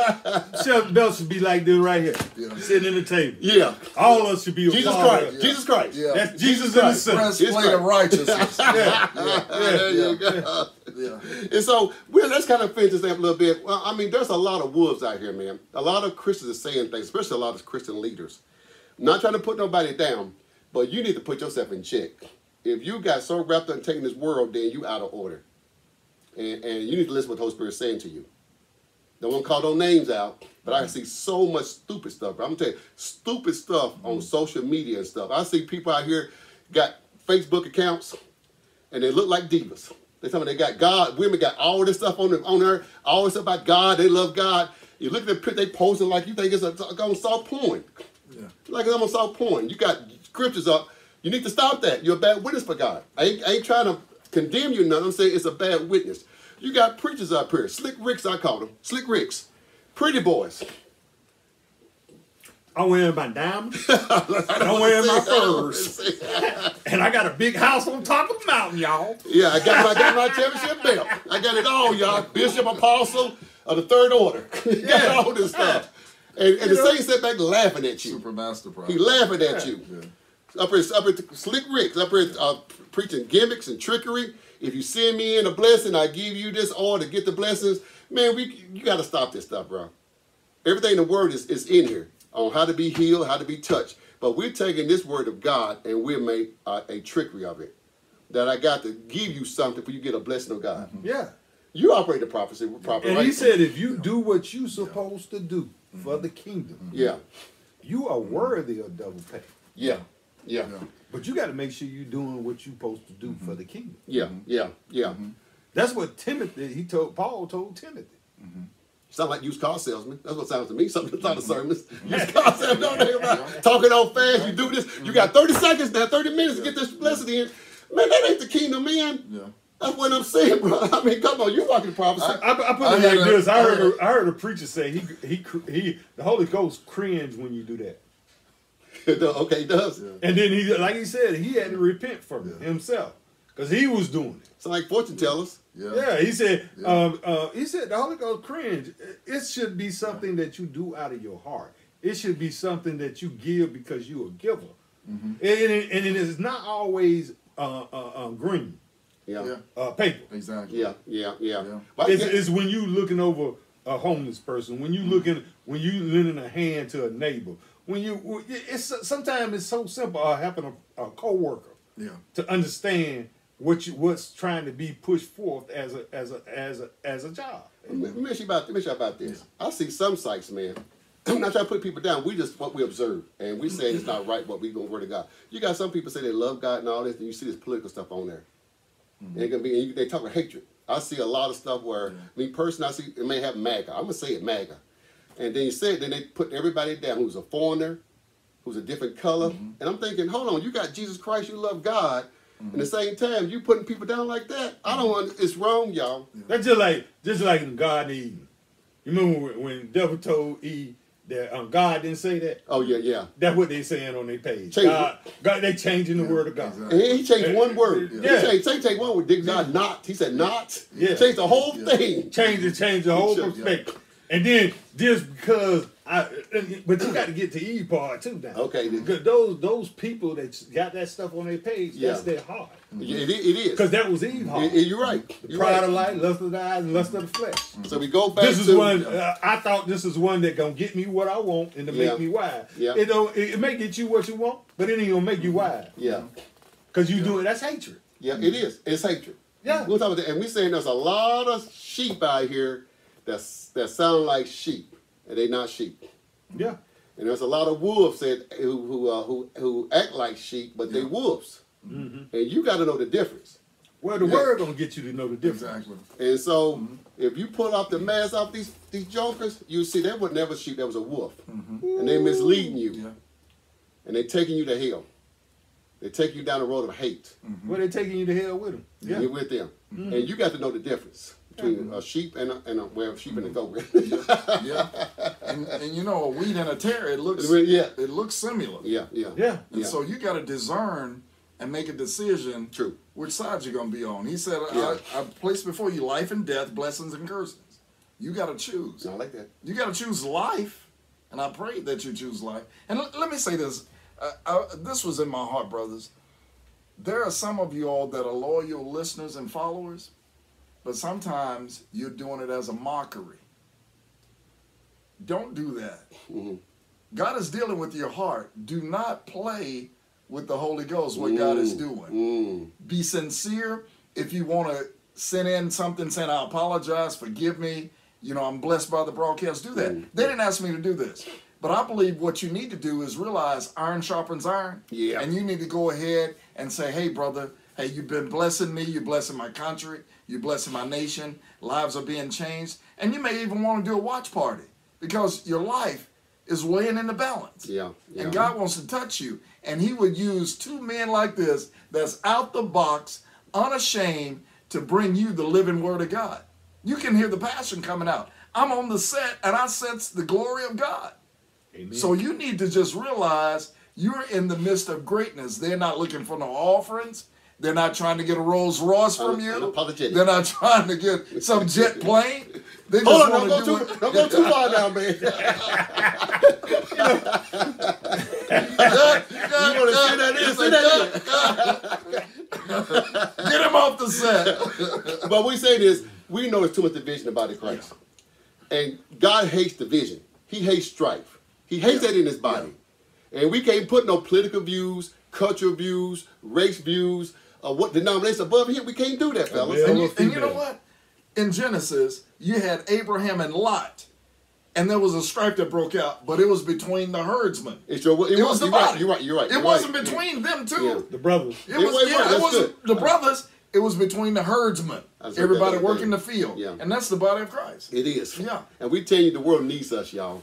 belt should be like this right here, yeah. sitting in the table. Yeah, all of us should be a Jesus Christ. Yeah. Jesus Christ. Yeah. That's Jesus, Jesus in the center. Breastplate of righteousness. yeah. Yeah. Yeah. Yeah. There you go. Yeah. And so well, let's kind of finish this up a little bit. Well, I mean, there's a lot of wolves out here, man. A lot of Christians are saying things, especially a lot of Christian leaders. I'm not trying to put nobody down, but you need to put yourself in check. If you got so wrapped up in taking this world, then you out of order, and and you need to listen to what the Holy Spirit is saying to you. Don't want to call those names out, but I see so much stupid stuff. But I'm going to tell you, stupid stuff mm-hmm. on social media and stuff. I see people out here got Facebook accounts, and they look like divas. They tell me they got God. Women got all this stuff on, them, on there, all this stuff about God. They love God. You look at the picture they posting like you think it's a, on soft porn. Yeah. Like it's on soft porn. You got scriptures up. You need to stop that. You're a bad witness for God. I ain't, I ain't trying to condemn you none. I'm saying it's a bad witness. You got preachers up here, slick ricks, I call them, slick ricks, pretty boys. I'm wearing my diamonds, I'm wearing my furs, and I got a big house on top of the mountain, y'all. Yeah, I got, I got my championship belt. I got it all, y'all. Bishop, apostle of the third order. You got yeah. all this stuff. And, and the saints sit back laughing at you. Super master problem. He laughing at yeah. you. Yeah. Up here, up here, slick ricks, up here uh, preaching gimmicks and trickery. If you send me in a blessing, I give you this all to get the blessings. Man, we you got to stop this stuff, bro. Everything in the word is, is in here on how to be healed, how to be touched. But we're taking this word of God and we make uh, a trickery of it. That I got to give you something for you to get a blessing of God. Mm-hmm. Yeah. You operate the prophecy properly. And right? he said if you yeah. do what you're supposed yeah. to do mm-hmm. for the kingdom, mm-hmm. yeah, you are worthy of double pay. Yeah. Yeah. yeah. But you got to make sure you're doing what you're supposed to do mm-hmm. for the kingdom. Yeah, yeah, yeah. Mm-hmm. That's what Timothy, he told, Paul told Timothy. Mm-hmm. Sound like used car salesman. That's what sounds to me. Something that's not a service. Used car salesman. Don't think about it. Talking all fast. You do this. You got thirty seconds now, thirty minutes to get this blessing in. Man, that ain't the kingdom, man. Yeah. That's what I'm saying, bro. I mean, come on, you walking the prophecy. I, I, I put it I like a, this. I heard, a, I heard a preacher say he, he, he, the Holy Ghost cringe when you do that. Okay, he does. Yeah. And then he, like he said, he had to repent for yeah. himself because he was doing it. It's like fortune tellers. Yeah. Yeah. He said, yeah. Uh, uh, he said the Holy Ghost cringe. It should be something that you do out of your heart. It should be something that you give because you're a giver. Mm-hmm. And, it, and it is not always uh, uh, uh, green. Yeah. yeah. Uh, paper. Exactly. Yeah, yeah, yeah. yeah. It's, it's when you looking over a homeless person, when you mm-hmm. looking, when you lending a hand to a neighbor, when you, it's sometimes it's so simple. Uh, helping a, a coworker. Yeah. To understand what you what's trying to be pushed forth as a as a as a as a job. Let me ask you about, let me ask you about this. Yeah. I see some sites, man. I'm not trying to put people down. We just what we observe, and we say it's not right what we go word of God. You got some people say they love God and all this, and you see this political stuff on there. Mm-hmm. It can be, and they talk about hatred. I see a lot of stuff where, yeah. me personally, I see it may have MAGA. I'm gonna say it MAGA, and then you say it, then they put everybody down who's a foreigner, who's a different color, mm-hmm. and I'm thinking, hold on, you got Jesus Christ, you love God, mm-hmm. and at the same time you putting people down like that. I don't want. It's wrong, y'all. Yeah. That's just like just like in God and Eden. You remember when, when the devil told Eve that um, God didn't say that? Oh, yeah, yeah. That's what they saying on their page. God, God, they changing the yeah, word of God. Exactly. And he changed one word. Yeah. Yeah. He changed, changed, changed one word. Did God not? He said not. Yeah. Changed the whole yeah. thing. Changed it, changed the whole sure, perspective. Yeah. And then just because I, but you got to get to Eve part too now. Okay. Because those, those people that got that stuff on their page, yeah. that's their heart. Mm-hmm. yeah, it, it is. Because that was Eve heart. It, it, you're right. The you're pride right. of life, lust of the eyes, and lust of the flesh. Mm-hmm. So we go back this is to... One, uh, I thought this is one that going to get me what I want and to yeah. make me wise. Yeah. It, don't, it, it may get you what you want, but it ain't going to make you wise. Yeah. Because you yeah. do it. That's hatred. Yeah, mm-hmm. it is. It's hatred. Yeah. We'll talk about that. And we're saying there's a lot of sheep out here that's, that sound like sheep. And they're not sheep. Yeah. And there's a lot of wolves that, who who, uh, who who act like sheep, but yeah. they wolves. Mm-hmm. And you got to know the difference. Well, the yeah. word going to get you to know the difference. Exactly. And so mm-hmm. if you pull off the mask off these, these jokers, you see that was never sheep, that was a wolf. Mm-hmm. And they're misleading you. Yeah. And they're taking you to hell. They take you down the road of hate. Mm-hmm. Well, they're taking you to hell with them. Yeah. You're with them. Mm-hmm. And you got to know the difference. Between a sheep and a, and a well, sheep and a goat. yeah, yeah. And, and you know, a wheat and a tare. It looks, yeah. it looks similar. Yeah, yeah, yeah. And yeah. so you got to discern and make a decision. True. Which side you're gonna be on? He said, yeah. I, "I place before you life and death, blessings and curses. You got to choose." I like that. You got to choose life, and I pray that you choose life. And l let me say this: uh, I, this was in my heart, brothers. There are some of you all that are loyal listeners and followers. But sometimes you're doing it as a mockery. Don't do that. Mm-hmm. God is dealing with your heart. Do not play with the Holy Ghost, what mm. God is doing. Mm. Be sincere. If you want to send in something saying, I apologize, forgive me, you know, I'm blessed by the broadcast, do that. Mm. They didn't ask me to do this. But I believe what you need to do is realize iron sharpens iron. Yeah. And you need to go ahead and say, hey, brother, hey, you've been blessing me. You're blessing my country. You're blessing my nation. Lives are being changed. And you may even want to do a watch party because your life is weighing in the balance. Yeah, yeah. And God wants to touch you. And he would use two men like this that's out the box, unashamed, to bring you the living word of God. You can hear the passion coming out. I'm on the set and I sense the glory of God. Amen. So you need to just realize you're in the midst of greatness. They're not looking for no offerings. They're not trying to get a Rolls Royce from you. They're not trying to get some jet plane. They just Hold on, don't go, do too, don't go too far now, man. you, you want to see that in? See that in? Get him off the set. But we say this, we know there's too much division about the Christ. Yeah. And God hates division. He hates strife. He hates yeah. that in his body. Yeah. And we can't put no political views, cultural views, race views, Uh, what denominations above here? We can't do that, fellas. And you, and you know what? In Genesis, you had Abraham and Lot, and there was a strife that broke out, but it was between the herdsmen. It's your, it, it was, was the you're body. Right, you're right. You're right. It you're wasn't right. between yeah. them two. Yeah. The brothers. It, was, yeah, it wasn't good. the brothers. It was between the herdsmen, everybody working the field. Yeah. And that's the body of Christ. It is. Yeah. And we tell you the world needs us, y'all.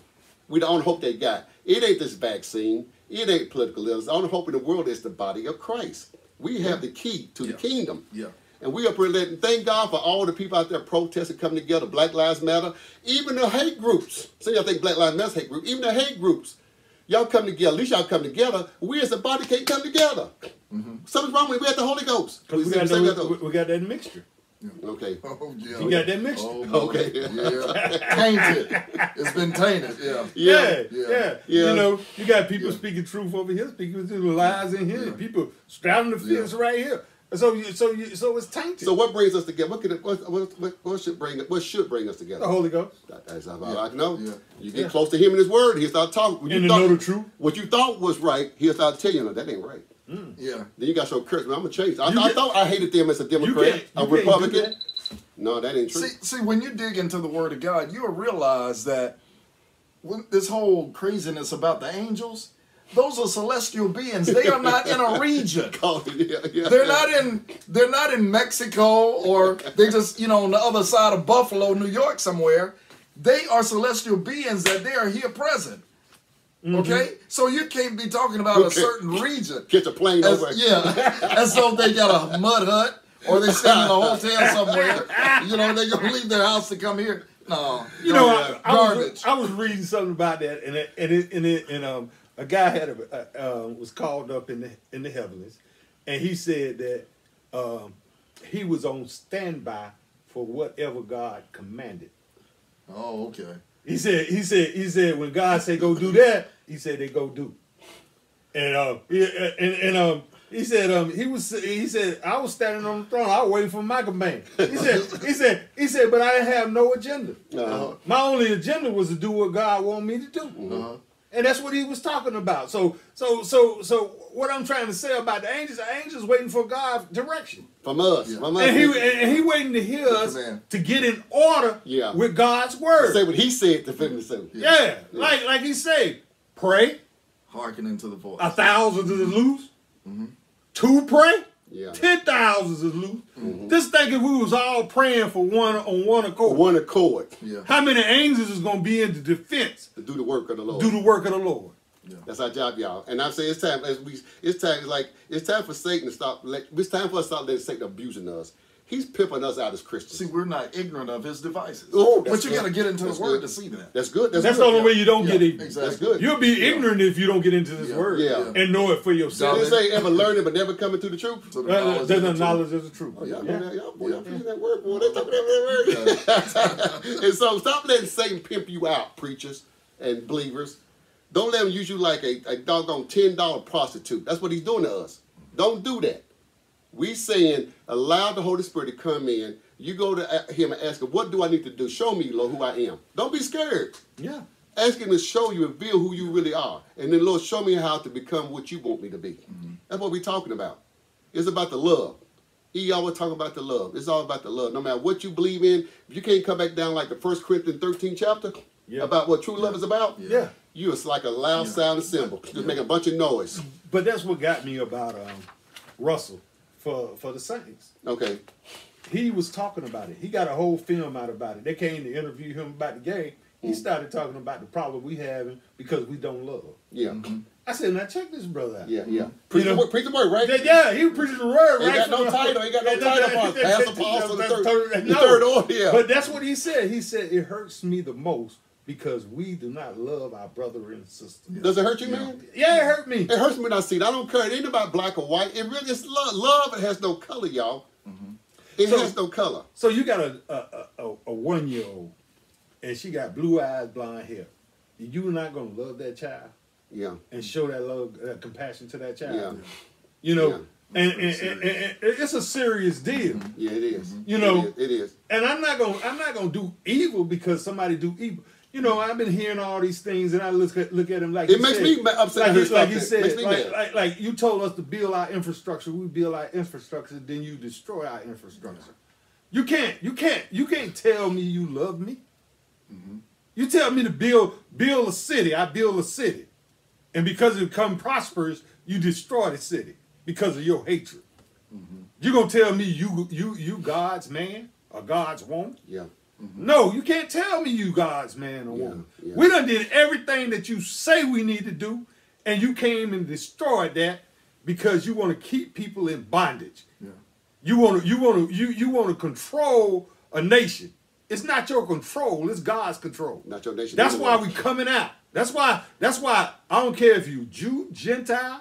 We don't hope they got. It ain't this vaccine. It ain't political illness. The only hope in the world is the body of Christ. We have yeah. the key to yeah. the kingdom. Yeah. And we are letting, thank God for all the people out there protesting, coming together, Black Lives Matter, even the hate groups. Some y'all think Black Lives Matter is hate group. Even the hate groups. Y'all come together. At least y'all come together. We as a body can't come together. Mm-hmm. Something's wrong with it. We have the Holy Ghost. We, we, got, no, we, got, the, we got that mixture. Okay. Oh, yeah. You got that mixture. Oh, okay. Yeah. Tainted. It's been tainted. Yeah. Yeah. Yeah. yeah. yeah. You know, you got people yeah. speaking truth over here, speaking through lies in here, yeah. people straddling the fence yeah. right here. So, you, so, you, so it's tainted. So, what brings us together? What could it, what, what, what should bring? What should bring us together? The Holy Ghost. That, that's how yeah. I know. Yeah. You get yeah. close to Him and His Word. He'll start talking. And you thought, know the truth. What you thought was right, He'll start telling you that ain't right. Mm. Yeah. Then you got so cursed. Man, I'm gonna change. I, get, I thought I hated them as a Democrat, you get, you a Republican. That. No, that ain't true. See, see, when you dig into the Word of God, you'll realize that when this whole craziness about the angels. Those are celestial beings. They are not in a region. Oh, yeah, yeah, they're yeah. not in. They're not in Mexico, or they just you know on the other side of Buffalo, New York, somewhere. They are celestial beings that they are here present. Mm-hmm. Okay, so you can't be talking about okay. a certain region. Get a plane as, over. Yeah, as though they got a mud hut or they stay in a hotel somewhere. You know they're gonna leave their house to come here. No, you know I, I, was, I was reading something about that, and it, and it, and it, and um. A guy had a, uh, uh, was called up in the in the heavens, and he said that um, he was on standby for whatever God commanded. Oh, okay. He said he said he said when God said go do that, he said they go do. And um uh, and and um he said um he was he said I was standing on the throne, I was waiting for my command. He said he said he said but I didn't have no agenda. Uh-huh. My only agenda was to do what God wanted me to do. Uh-huh. And that's what he was talking about. So, so, so, so, what I'm trying to say about the angels, the angels waiting for God's direction from us, yeah. from us. And he and he waiting to hear us man. to get in order yeah. with God's word. To say what he said to finish it. Yeah. Yeah. yeah, like like he said, pray, hearkening to the voice. A thousand mm-hmm. is loose. Mm-hmm. Two pray. Yeah. Ten thousands is loose. Mm-hmm. Just think if we was all praying for one on one accord. One accord. Yeah. How many angels is going to be in the defense? To do the work of the Lord. Do the work of the Lord. Yeah. That's our job, y'all. And I say it's time. As we, it's time. It's like it's time for Satan to stop. Let, it's time for us to stop letting Satan abusing us. He's pimping us out as Christians. See, we're not ignorant of his devices. Oh, but you got to get into that's the good. Word to see that. That's good. That's, that's good. the only way you don't yeah, get ignorant. Exactly. That's good. You'll be yeah. ignorant if you don't get into this yeah. word yeah. and know it for yourself. They say ever learning but never coming to the truth. So the right, knowledge there's the knowledge of the truth. Oh, y'all yeah. know that? Y'all boy, y'all preaching that word, boy. They talking that word. And so stop letting Satan pimp you out, preachers and believers. Don't let him use you like a, a doggone ten dollar prostitute. That's what he's doing to us. Don't do that. We saying, allow the Holy Spirit to come in. You go to Him and ask Him, what do I need to do? Show me, Lord, who I am. Don't be scared. Yeah. Ask Him to show you, reveal who you really are. And then, Lord, show me how to become what you want me to be. Mm-hmm. That's what we're talking about. It's about the love. He always talking about the love. It's all about the love. No matter what you believe in, if you can't come back down like the First Corinthians thirteen chapter yeah. about what true yeah. love is about, yeah, yeah. you it's like a loud yeah. sound symbol. Just yeah. make a bunch of noise. But that's what got me about um, Russell. For, for the saints. Okay. He was talking about it. He got a whole film out about it. They came to interview him about the game. He mm. started talking about the problem we having because we don't love. Yeah. Mm-hmm. I said, now check this brother out. Yeah, yeah. Preach the word, preach the word, right? Yeah, he was preaching the word, right? He got no title. He got no title. Pastor, apostle, the third, the third order. Yeah. But that's what he said. He said, it hurts me the most because we do not love our brother and sister. Does it hurt you, yeah. man? Yeah, it hurt me. It hurts me when I see it. I don't care. It ain't about black or white. It really is love. Love it has no color, y'all. Mm-hmm. It so, has no color. So you got a a, a, a one-year-old, and she got blue eyes, blonde hair. You're not going to love that child? Yeah. And show that love, that compassion to that child? Yeah. You know? Yeah. And, and, and, and it's a serious deal. Yeah, it is. You know? It is. It is. And I'm not going I'm not going to do evil because somebody do evil. You know, I've been hearing all these things, and I look at look at him like it makes me upset. Like he said, like like you told us to build our infrastructure, we build our infrastructure, then you destroy our infrastructure. You can't, you can't, you can't tell me you love me. Mm-hmm. You tell me to build build a city, I build a city, and because it become prosperous, you destroy the city because of your hatred. Mm-hmm. You gonna tell me you you you God's man or God's woman? Yeah. Mm-hmm. No, you can't tell me you God's man or yeah, woman. Yeah. We done did everything that you say we need to do, and you came and destroyed that because you want to keep people in bondage. Yeah. You want to you want to you you want to control a nation. It's not your control. It's God's control. Not your nation. That's why we coming out. That's why. That's why I don't care if you Jew, Gentile,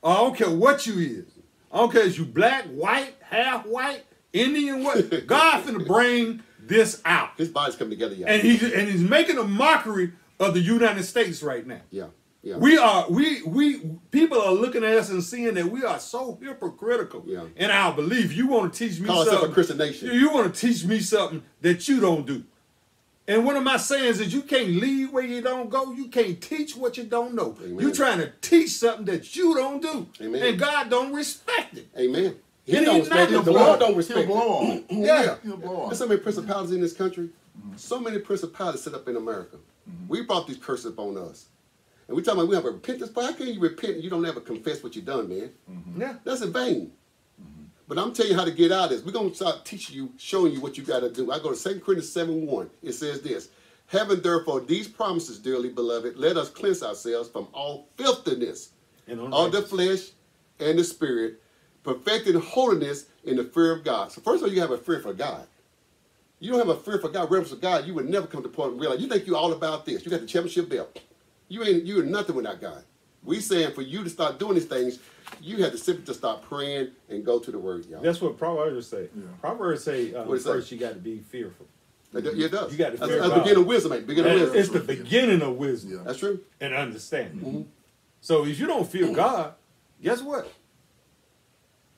or I don't care what you is. I don't care if you black, white, half white, Indian. What? God finna bring this out. His body's coming together, y'all. And he's and he's making a mockery of the United States right now. Yeah, yeah. We are we we people are looking at us and seeing that we are so hypocritical. Yeah. In our belief, you want to teach me Call something. A Christian nation. You, you want to teach me something that you don't do. And one of my sayings is you can't lead where you don't go. You can't teach what you don't know. Amen. You're trying to teach something that you don't do. Amen. And God don't respect it. Amen. He and don't respect it. The Lord don't respect it. He'll blow on. Yeah. He'll blow on. There's so many principalities in this country. Mm-hmm. So many principalities set up in America. Mm-hmm. We brought these curses upon us. And we talking about we have a repentance, but how can you repent and you don't ever confess what you've done, man? Mm-hmm. Yeah. That's in vain. Mm-hmm. But I'm telling you how to get out of this. We're going to start teaching you, showing you what you got to do. I go to Second Corinthians seven one. It says this, having therefore these promises, dearly beloved, let us cleanse ourselves from all filthiness of the flesh and the spirit, perfecting holiness in the fear of God. So first of all, you have a fear for God. You don't have a fear for God, reverence for God, you would never come to the point and realize you think you're all about this. You got the championship belt. You ain't you are nothing without God. We saying for you to start doing these things, you have to simply to start praying and go to the word, y'all. That's what Proverbs say. Yeah. Proverbs say, um, first say? You got to be fearful. It, it does. You got to fear God. That's the beginning of wisdom, man. Beginning of wisdom. It's the beginning of wisdom. Yeah. That's true. And understanding. Mm-hmm. So if you don't fear mm-hmm. God, guess what?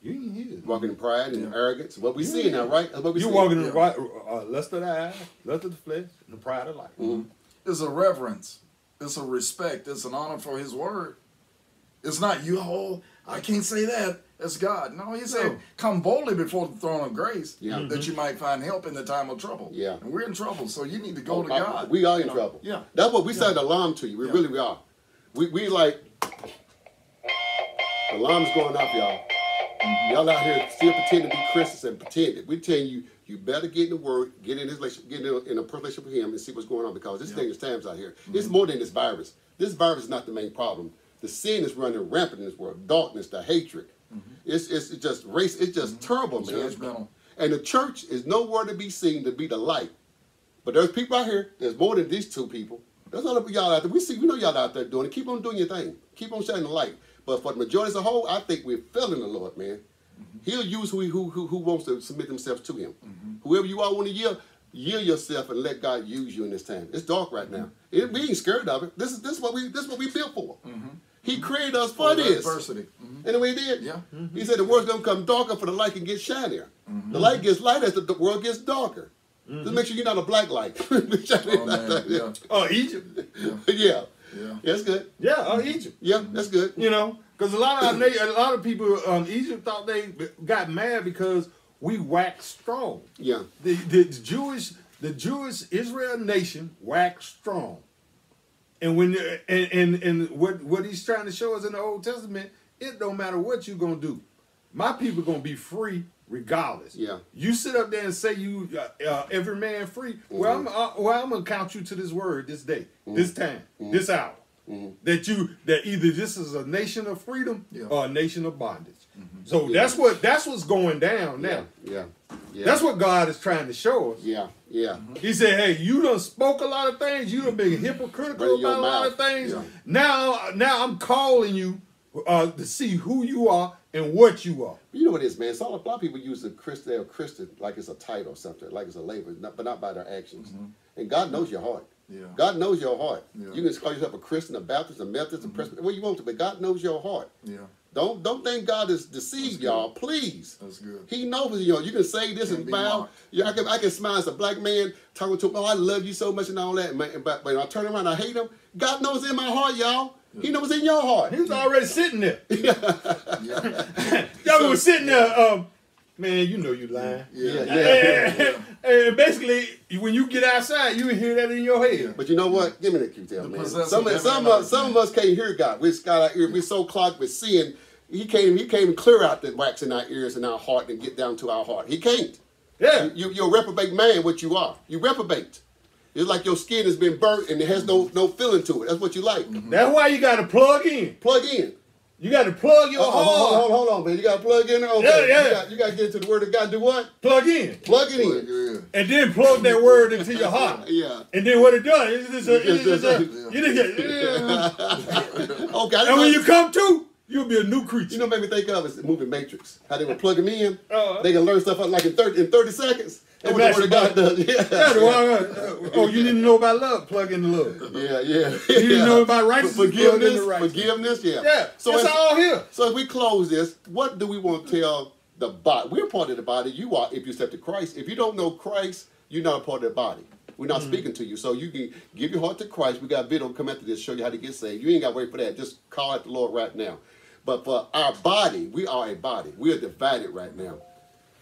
You ain't here. Walking in pride and yeah. arrogance. What we yeah. see now, right? That's what we You're seeing. walking in yeah. uh, lust of the eye, lust of the flesh, and the pride of life. Mm-hmm. It's a reverence. It's a respect. It's an honor for his word. It's not you, oh, I can't say that. It's God. No, he said, no. come boldly before the throne of grace yeah. mm-hmm. that you might find help in the time of trouble. Yeah. And we're in trouble, so you need to go oh, to I, God. We are in you trouble. Know? Yeah. That's what we yeah. said alarm to you. We yeah. really we are. We, we like, the alarm's going off, y'all. Y'all out here still pretending to be Christians and pretending. We tell you, you better get in the word, get in his relationship, get in a, in a personal relationship with him and see what's going on because this yeah. thing is times out here. Mm-hmm. It's more than this virus. This virus is not the main problem. The sin is running rampant in this world. Darkness, the hatred. Mm-hmm. It's, it's it's just race. It's just mm-hmm. terrible, man. Judgmental. And the church is nowhere to be seen to be the light. But there's people out here. There's more than these two people. There's other y'all out there. We see. We know y'all out there doing it. Keep on doing your thing. Keep on shining the light. But for the majority as a whole, I think we're failing the Lord, man. Mm-hmm. He'll use who, who who who wants to submit themselves to him. Mm-hmm. Whoever you are want to yield, yield yourself and let God use you in this time. It's dark right mm-hmm. now. It, we ain't scared of it. This is this is what we this is what we built for. Mm-hmm. He created us for, for this. Adversity. Mm-hmm. And the way he did. Yeah. Mm-hmm. He said the world's gonna come darker for the light can get shinier. Mm-hmm. The light gets lighter as the, the world gets darker. Mm-hmm. Just make sure you're not a black light. oh, man. Yeah. oh Egypt. Yeah. yeah. Yeah, that's good. Yeah, or Egypt. Yeah, that's good. You know, because a lot of a lot of people, um, Egypt thought they got mad because we waxed strong. Yeah, the the Jewish the Jewish Israel nation waxed strong, and when and and and what what he's trying to show us in the Old Testament, it don't matter what you're gonna do, my people gonna be free regardless. Yeah, you sit up there and say you uh, uh, every man free. Mm-hmm. Well, I'm uh, well, I'm gonna count you to this word this day, mm-hmm. this time, mm-hmm. this hour. Mm-hmm. That you that either this is a nation of freedom yeah. or a nation of bondage. Mm-hmm. So yeah. that's what that's what's going down now. Yeah. yeah, yeah. That's what God is trying to show us. Yeah, yeah. Mm-hmm. He said, "Hey, you done spoke a lot of things. You done been hypocritical right about a lot of things. Yeah. Now, now I'm calling you uh, to see who you are." And what you are. You know what it is, man. It's all, a lot of people use the Christian, Christian like it's a title or something, like it's a label, but not by their actions. Mm-hmm. And God knows your heart. Yeah. God knows your heart. Yeah. You can call yourself a Christian, a Baptist, a Methodist, mm-hmm. a Presbyterian, what you want to, but God knows your heart. Yeah. Don't don't think God is deceived, y'all. Please. That's good. He knows you. You can say this and bow. Yeah, I can I can smile as a black man talking to him. Oh, I love you so much and all that. Man. But when I turn around, I hate him. God knows in my heart, y'all. He knows in your heart. He was already sitting there. Y'all were sitting there, um, man, you know you lying. Yeah, yeah, yeah. And, yeah. and basically, when you get outside, you hear that in your head. But you know what? Give me that Q-tail, man. Some, some, of, some of us can't hear God. We're, got our ear, we're so clogged with sin He came, he came to clear out the wax in our ears and our heart and get down to our heart. He can't. Yeah. You, you're a reprobate man, what you are. You reprobate. It's like your skin has been burnt and it has no, no feeling to it. That's what you like. Mm-hmm. That's why you got to plug in. Plug in. You got to plug your uh-oh, heart. Hold on, hold on, man. You got to plug in. Okay. Yeah, yeah. You got to get into the Word of God. Do what? Plug in. Plug it plug in. in. And then plug that Word into your heart. Yeah. And then what it does, it's just a... It's just a you just get... Yeah. Okay. And when you come to... You'll be a new creature. You know what made me think of is the movie Matrix. How they were plugging me in. Uh-huh. They can learn stuff like in thirty, in thirty seconds. That's what the Word of God does. Yeah. Yeah, well, oh, you didn't know about love. Plug in love. Yeah, yeah. You didn't yeah. know about righteousness. Forgiveness. Righteousness. Forgiveness, yeah. Yeah, so it's as, all here. So as we close this, what do we want to tell the body? We're part of the body. You are if you accepted Christ. If you don't know Christ, you're not a part of the body. We're not mm-hmm. speaking to you. So you can give your heart to Christ. We got a video coming after this, show you how to get saved. You ain't got to wait for that. Just call out the Lord right now. But for our body, we are a body. We are divided right now.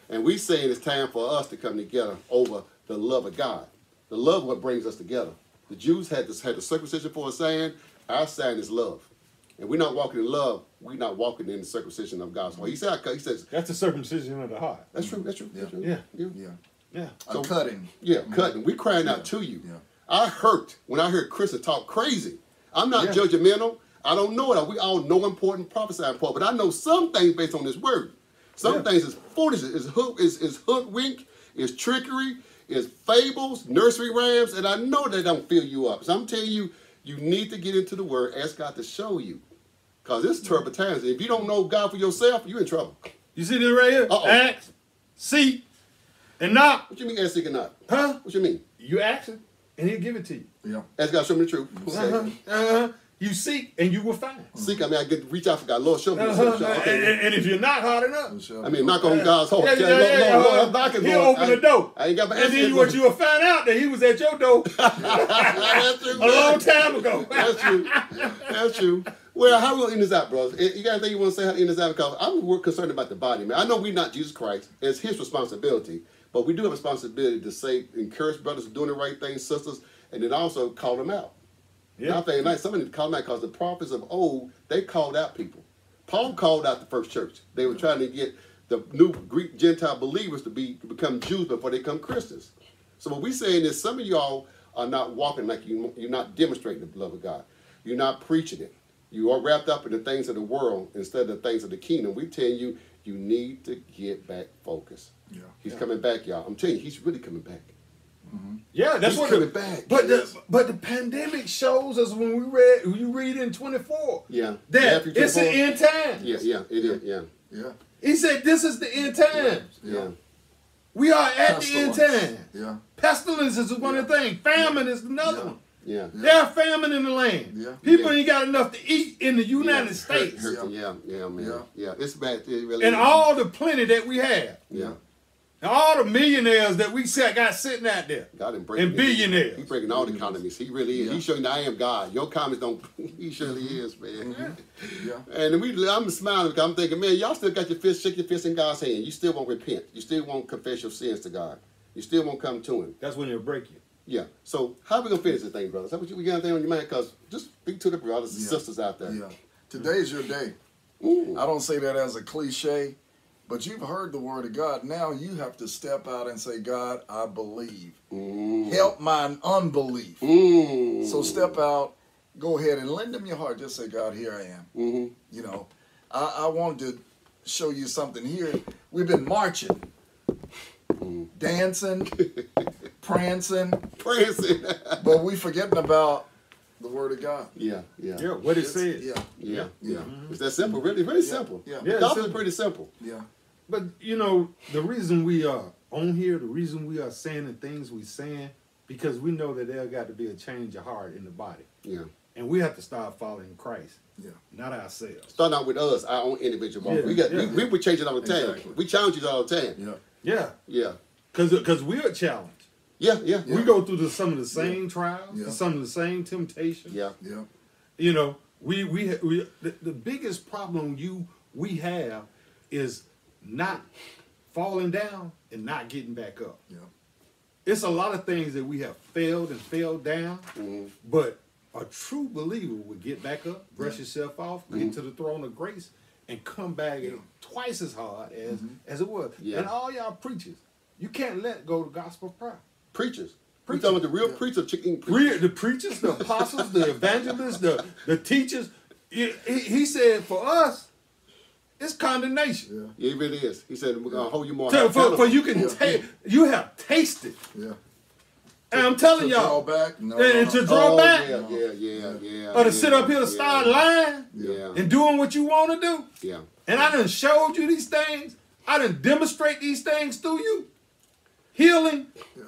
And we saying it's time for us to come together over the love of God. The love what brings us together. The Jews had this had the circumcision for a sign. Our sign is love. And we're not walking in love. We're not walking in the circumcision of God's heart. He said, he says, that's the circumcision of the heart. That's true. That's true. Yeah. That's true. Yeah. Yeah. yeah. Yeah, so, I'm cutting. Yeah, cutting. We crying yeah. out to you. Yeah. I hurt when I heard Krista talk crazy. I'm not yeah. judgmental. I don't know it. We all know important, prophesy important, but I know some things based on this word. Some yeah. things is foolishness, is hook, is is hoodwink, is trickery, is fables, nursery rhymes, and I know they don't fill you up. So I'm telling you, you need to get into the word. Ask God to show you, cause this terrible times. If you don't know God for yourself, you're in trouble. You see this right here? Uh-oh. Acts, see. And not. What you mean ask, seek, and not? Huh? What you mean? You ask him, and he'll give it to you. Yeah. Ask God, show me the truth. Uh-huh. Uh-huh. You seek, and you will find. Uh-huh. Seek, I mean, I get reach out for God. Lord, show me the truth. Uh-huh. Okay. And, and if you're not hard enough, I mean, knock on yeah. God's heart. Yeah, yeah, yeah, yeah, Lord, Lord, I'm knocking, he'll Lord. open I, the door. I ain't got my answer. And then what you will find out that he was at your door a long time ago. That's true. That's true. Well, how are we going to end this out, brothers? You got anything you want to say how to end this out? Because I'm concerned about the body, man. I know we're not Jesus Christ. It's his responsibility. But we do have a responsibility to say, encourage brothers doing the right thing, sisters, and then also call them out. Yeah. I think like, somebody called them out because the prophets of old, they called out people. Paul called out the first church. They were trying to get the new Greek Gentile believers to be to become Jews before they become Christians. So what we're saying is some of y'all are not walking like you, you're not demonstrating the love of God. You're not preaching it. You are wrapped up in the things of the world instead of the things of the kingdom. We tell you, you need to get back focused. Yeah. He's yeah. coming back, y'all. I'm telling you, he's really coming back. Mm-hmm. Yeah, that's he's what coming the, back. But yes. the but the pandemic shows us when we read when you read in twenty-four. Yeah. That yeah, it's the end time. Yeah, yeah, it is. Yeah. Yeah. He said this is the end time. Yeah. yeah. We are at Pestilence. the end time. Yeah. Pestilence is one yeah. of the things. Famine yeah. is another yeah. one. Yeah. yeah. There's famine in the land. Yeah. People yeah. ain't got enough to eat in the United yeah. States. Hurt, hurt, yeah. yeah, yeah, man. Yeah. yeah. It's bad. It really and is. all the plenty that we have. Yeah. And all the millionaires that we got sitting out there. God and billionaires. He's breaking all the economies. He really is. Yeah. He's showing I am God. Your comments don't, he surely is, man. Mm-hmm. yeah. And we, I'm smiling because I'm thinking, man, y'all still got your fist, shake your fist in God's hand. You still won't repent. You still won't confess your sins to God. You still won't come to him. That's when he'll break you. Yeah. So how are we going to finish this thing, brothers? How about you, we got anything on your mind? Because just speak to the brothers and yeah. sisters out there. Yeah. Today's your day. Ooh. I don't say that as a cliche. But you've heard the word of God. Now you have to step out and say, God, I believe. Ooh. Help mine unbelief. Ooh. So step out. Go ahead and lend him your heart. Just say, God, here I am. Mm-hmm. You know, I, I wanted to show you something here. We've been marching, mm. dancing, prancing. Prancing. But we forgetting about the word of God. Yeah, yeah. Yeah, what it says. Yeah, yeah, yeah. yeah. Mm-hmm. It's that simple, really, really yeah. simple. Yeah, yeah. The gospel is pretty simple. Yeah. But, you know, the reason we are on here, the reason we are saying the things we're saying, because we know that there got to be a change of heart in the body. Yeah. And we have to start following Christ. Yeah. Not ourselves. Start out with us, our own individual. Yeah. We got, yeah. we, we, we change it all the time. Exactly. We challenge it all the time. Yeah. Yeah. Yeah. Because we're a challenge. Yeah, yeah, yeah. We go through the, some of the same yeah. trials, yeah. some of the same temptations. Yeah, yeah. You know, we we, we the, the biggest problem you we have is not falling down and not getting back up. Yeah, it's a lot of things that we have failed and failed down, mm-hmm. but a true believer would get back up, brush yeah. yourself off, mm-hmm. get to the throne of grace, and come back yeah. and twice as hard as mm-hmm. as it was. Yeah. And all y'all preachers, you can't let go of the gospel of pride. Preachers. We're talking about the real yeah. preachers. Chicken preachers. The preachers, the apostles, the evangelists, the, the teachers. He, he said, for us, it's condemnation. Yeah. If it is. He said, uh, hold your mouth. So, for, for you can yeah. taste, you have tasted. Yeah. And to, I'm telling y'all. To draw back. No, and to draw oh, back. Yeah, yeah, yeah, yeah. Or to yeah, sit up here and yeah, start lying yeah. and doing what you want to do. Yeah. And I done showed you these things. I done demonstrate these things to you. Healing. Yeah.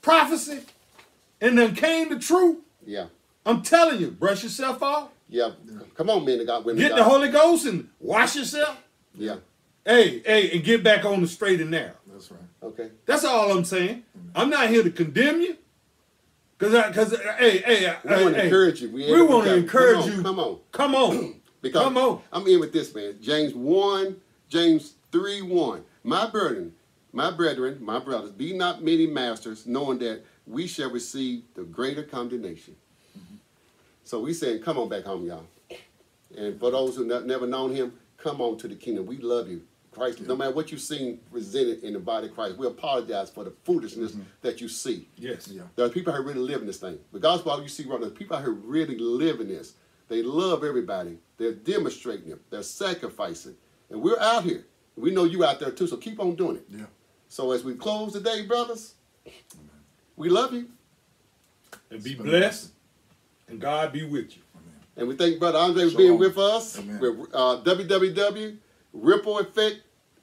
Prophecy, and then came the truth. Yeah. I'm telling you, brush yourself off. Yeah. Come on, men of God, women of God. Get the Holy Ghost and wash yourself. Yeah. Hey, hey, and get back on the straight and narrow. That's right. Okay. That's all I'm saying. Amen. I'm not here to condemn you. Because, because, hey, hey, we want to encourage you. We want to encourage you. Come on. Come on. Because come on. I'm in with this, man. James one, James three, one. My burden. My brethren, my brothers, be not many masters, knowing that we shall receive the greater condemnation. Mm-hmm. So we saying, come on back home, y'all. And for those who not, never known him, come on to the kingdom. We love you. Christ, yeah. no matter what you've seen presented in the body of Christ, we apologize for the foolishness mm-hmm. that you see. Yes. Yeah. There are people who really live in this thing. The gospel you see right now, people who really live in this. They love everybody. They're demonstrating them. They're sacrificing. And we're out here. We know you out there too, so keep on doing it. Yeah. So as we close today, brothers, amen. We love you. And be blessed. And God be with you. Amen. And we thank Brother Andre for being with us. Amen. We're uh, w w w dot ripple effect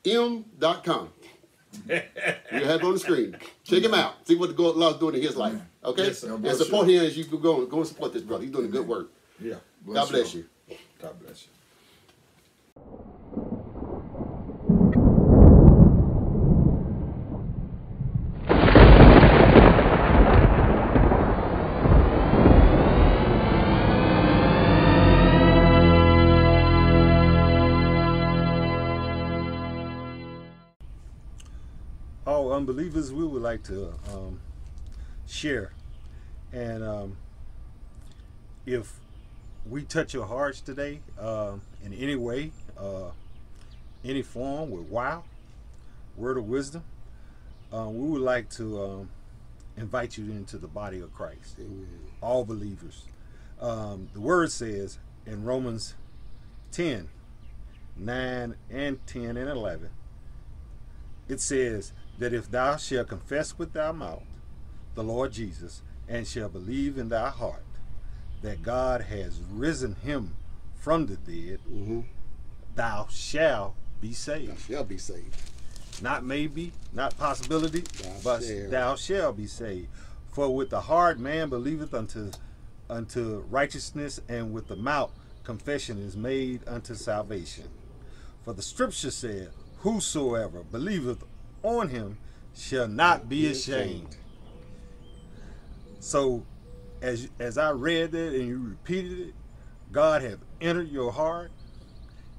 m dot com. We'll have it on the screen. Check amen. Him out. See what the Lord's doing in his life. Amen. Okay? Yes, and support you. Him as you go, go and support this brother. He's doing amen. A good work. Yeah. Bless God bless you. you. God bless you. Unbelievers, we would like to um, share, and um, if we touch your hearts today uh, in any way, uh, any form, with wow, word of wisdom, uh, we would like to um, invite you into the body of Christ. Amen. All believers. Um, the word says in Romans ten, nine and ten and eleven, it says, that if thou shalt confess with thy mouth the Lord Jesus, and shalt believe in thy heart that God has risen him from the dead, mm-hmm. thou shalt be saved. Thou shalt be saved. Not maybe, not possibility, thou but shall. thou shalt be saved. For with the heart man believeth unto, unto righteousness, and with the mouth confession is made unto salvation. For the scripture said, whosoever believeth on him shall not be ashamed. So as as I read that and you repeated it, God have entered your heart,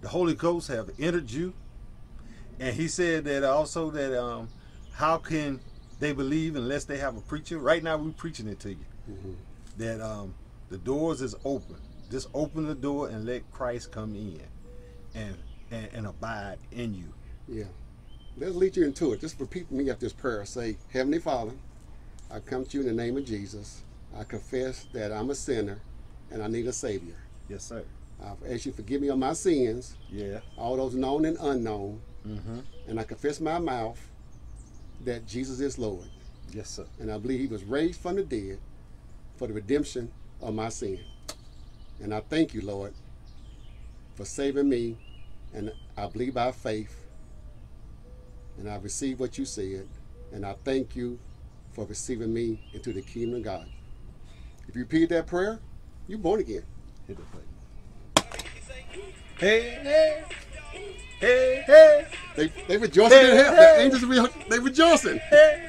the Holy Ghost have entered you, and he said that also that um how can they believe unless they have a preacher? Right now we're preaching it to you. Mm-hmm. That um the doors is open. Just open the door and let Christ come in and and, and abide in you. Yeah. Let's lead you into it. Just repeat me after this prayer. Say, Heavenly Father, I come to you in the name of Jesus. I confess that I'm a sinner and I need a Savior. Yes, sir. I've asked you to forgive me of my sins. Yeah. All those known and unknown. Mm-hmm. And I confess my mouth that Jesus is Lord. Yes, sir. And I believe he was raised from the dead for the redemption of my sin. And I thank you, Lord, for saving me. And I believe by faith. And I receive what you said, and I thank you for receiving me into the kingdom of God. If you repeat that prayer, you're born again. Hit the plate. Hey, hey, hey, hey. They, they rejoicing hey, in heaven. Hey. The angels, they rejoicing. Hey.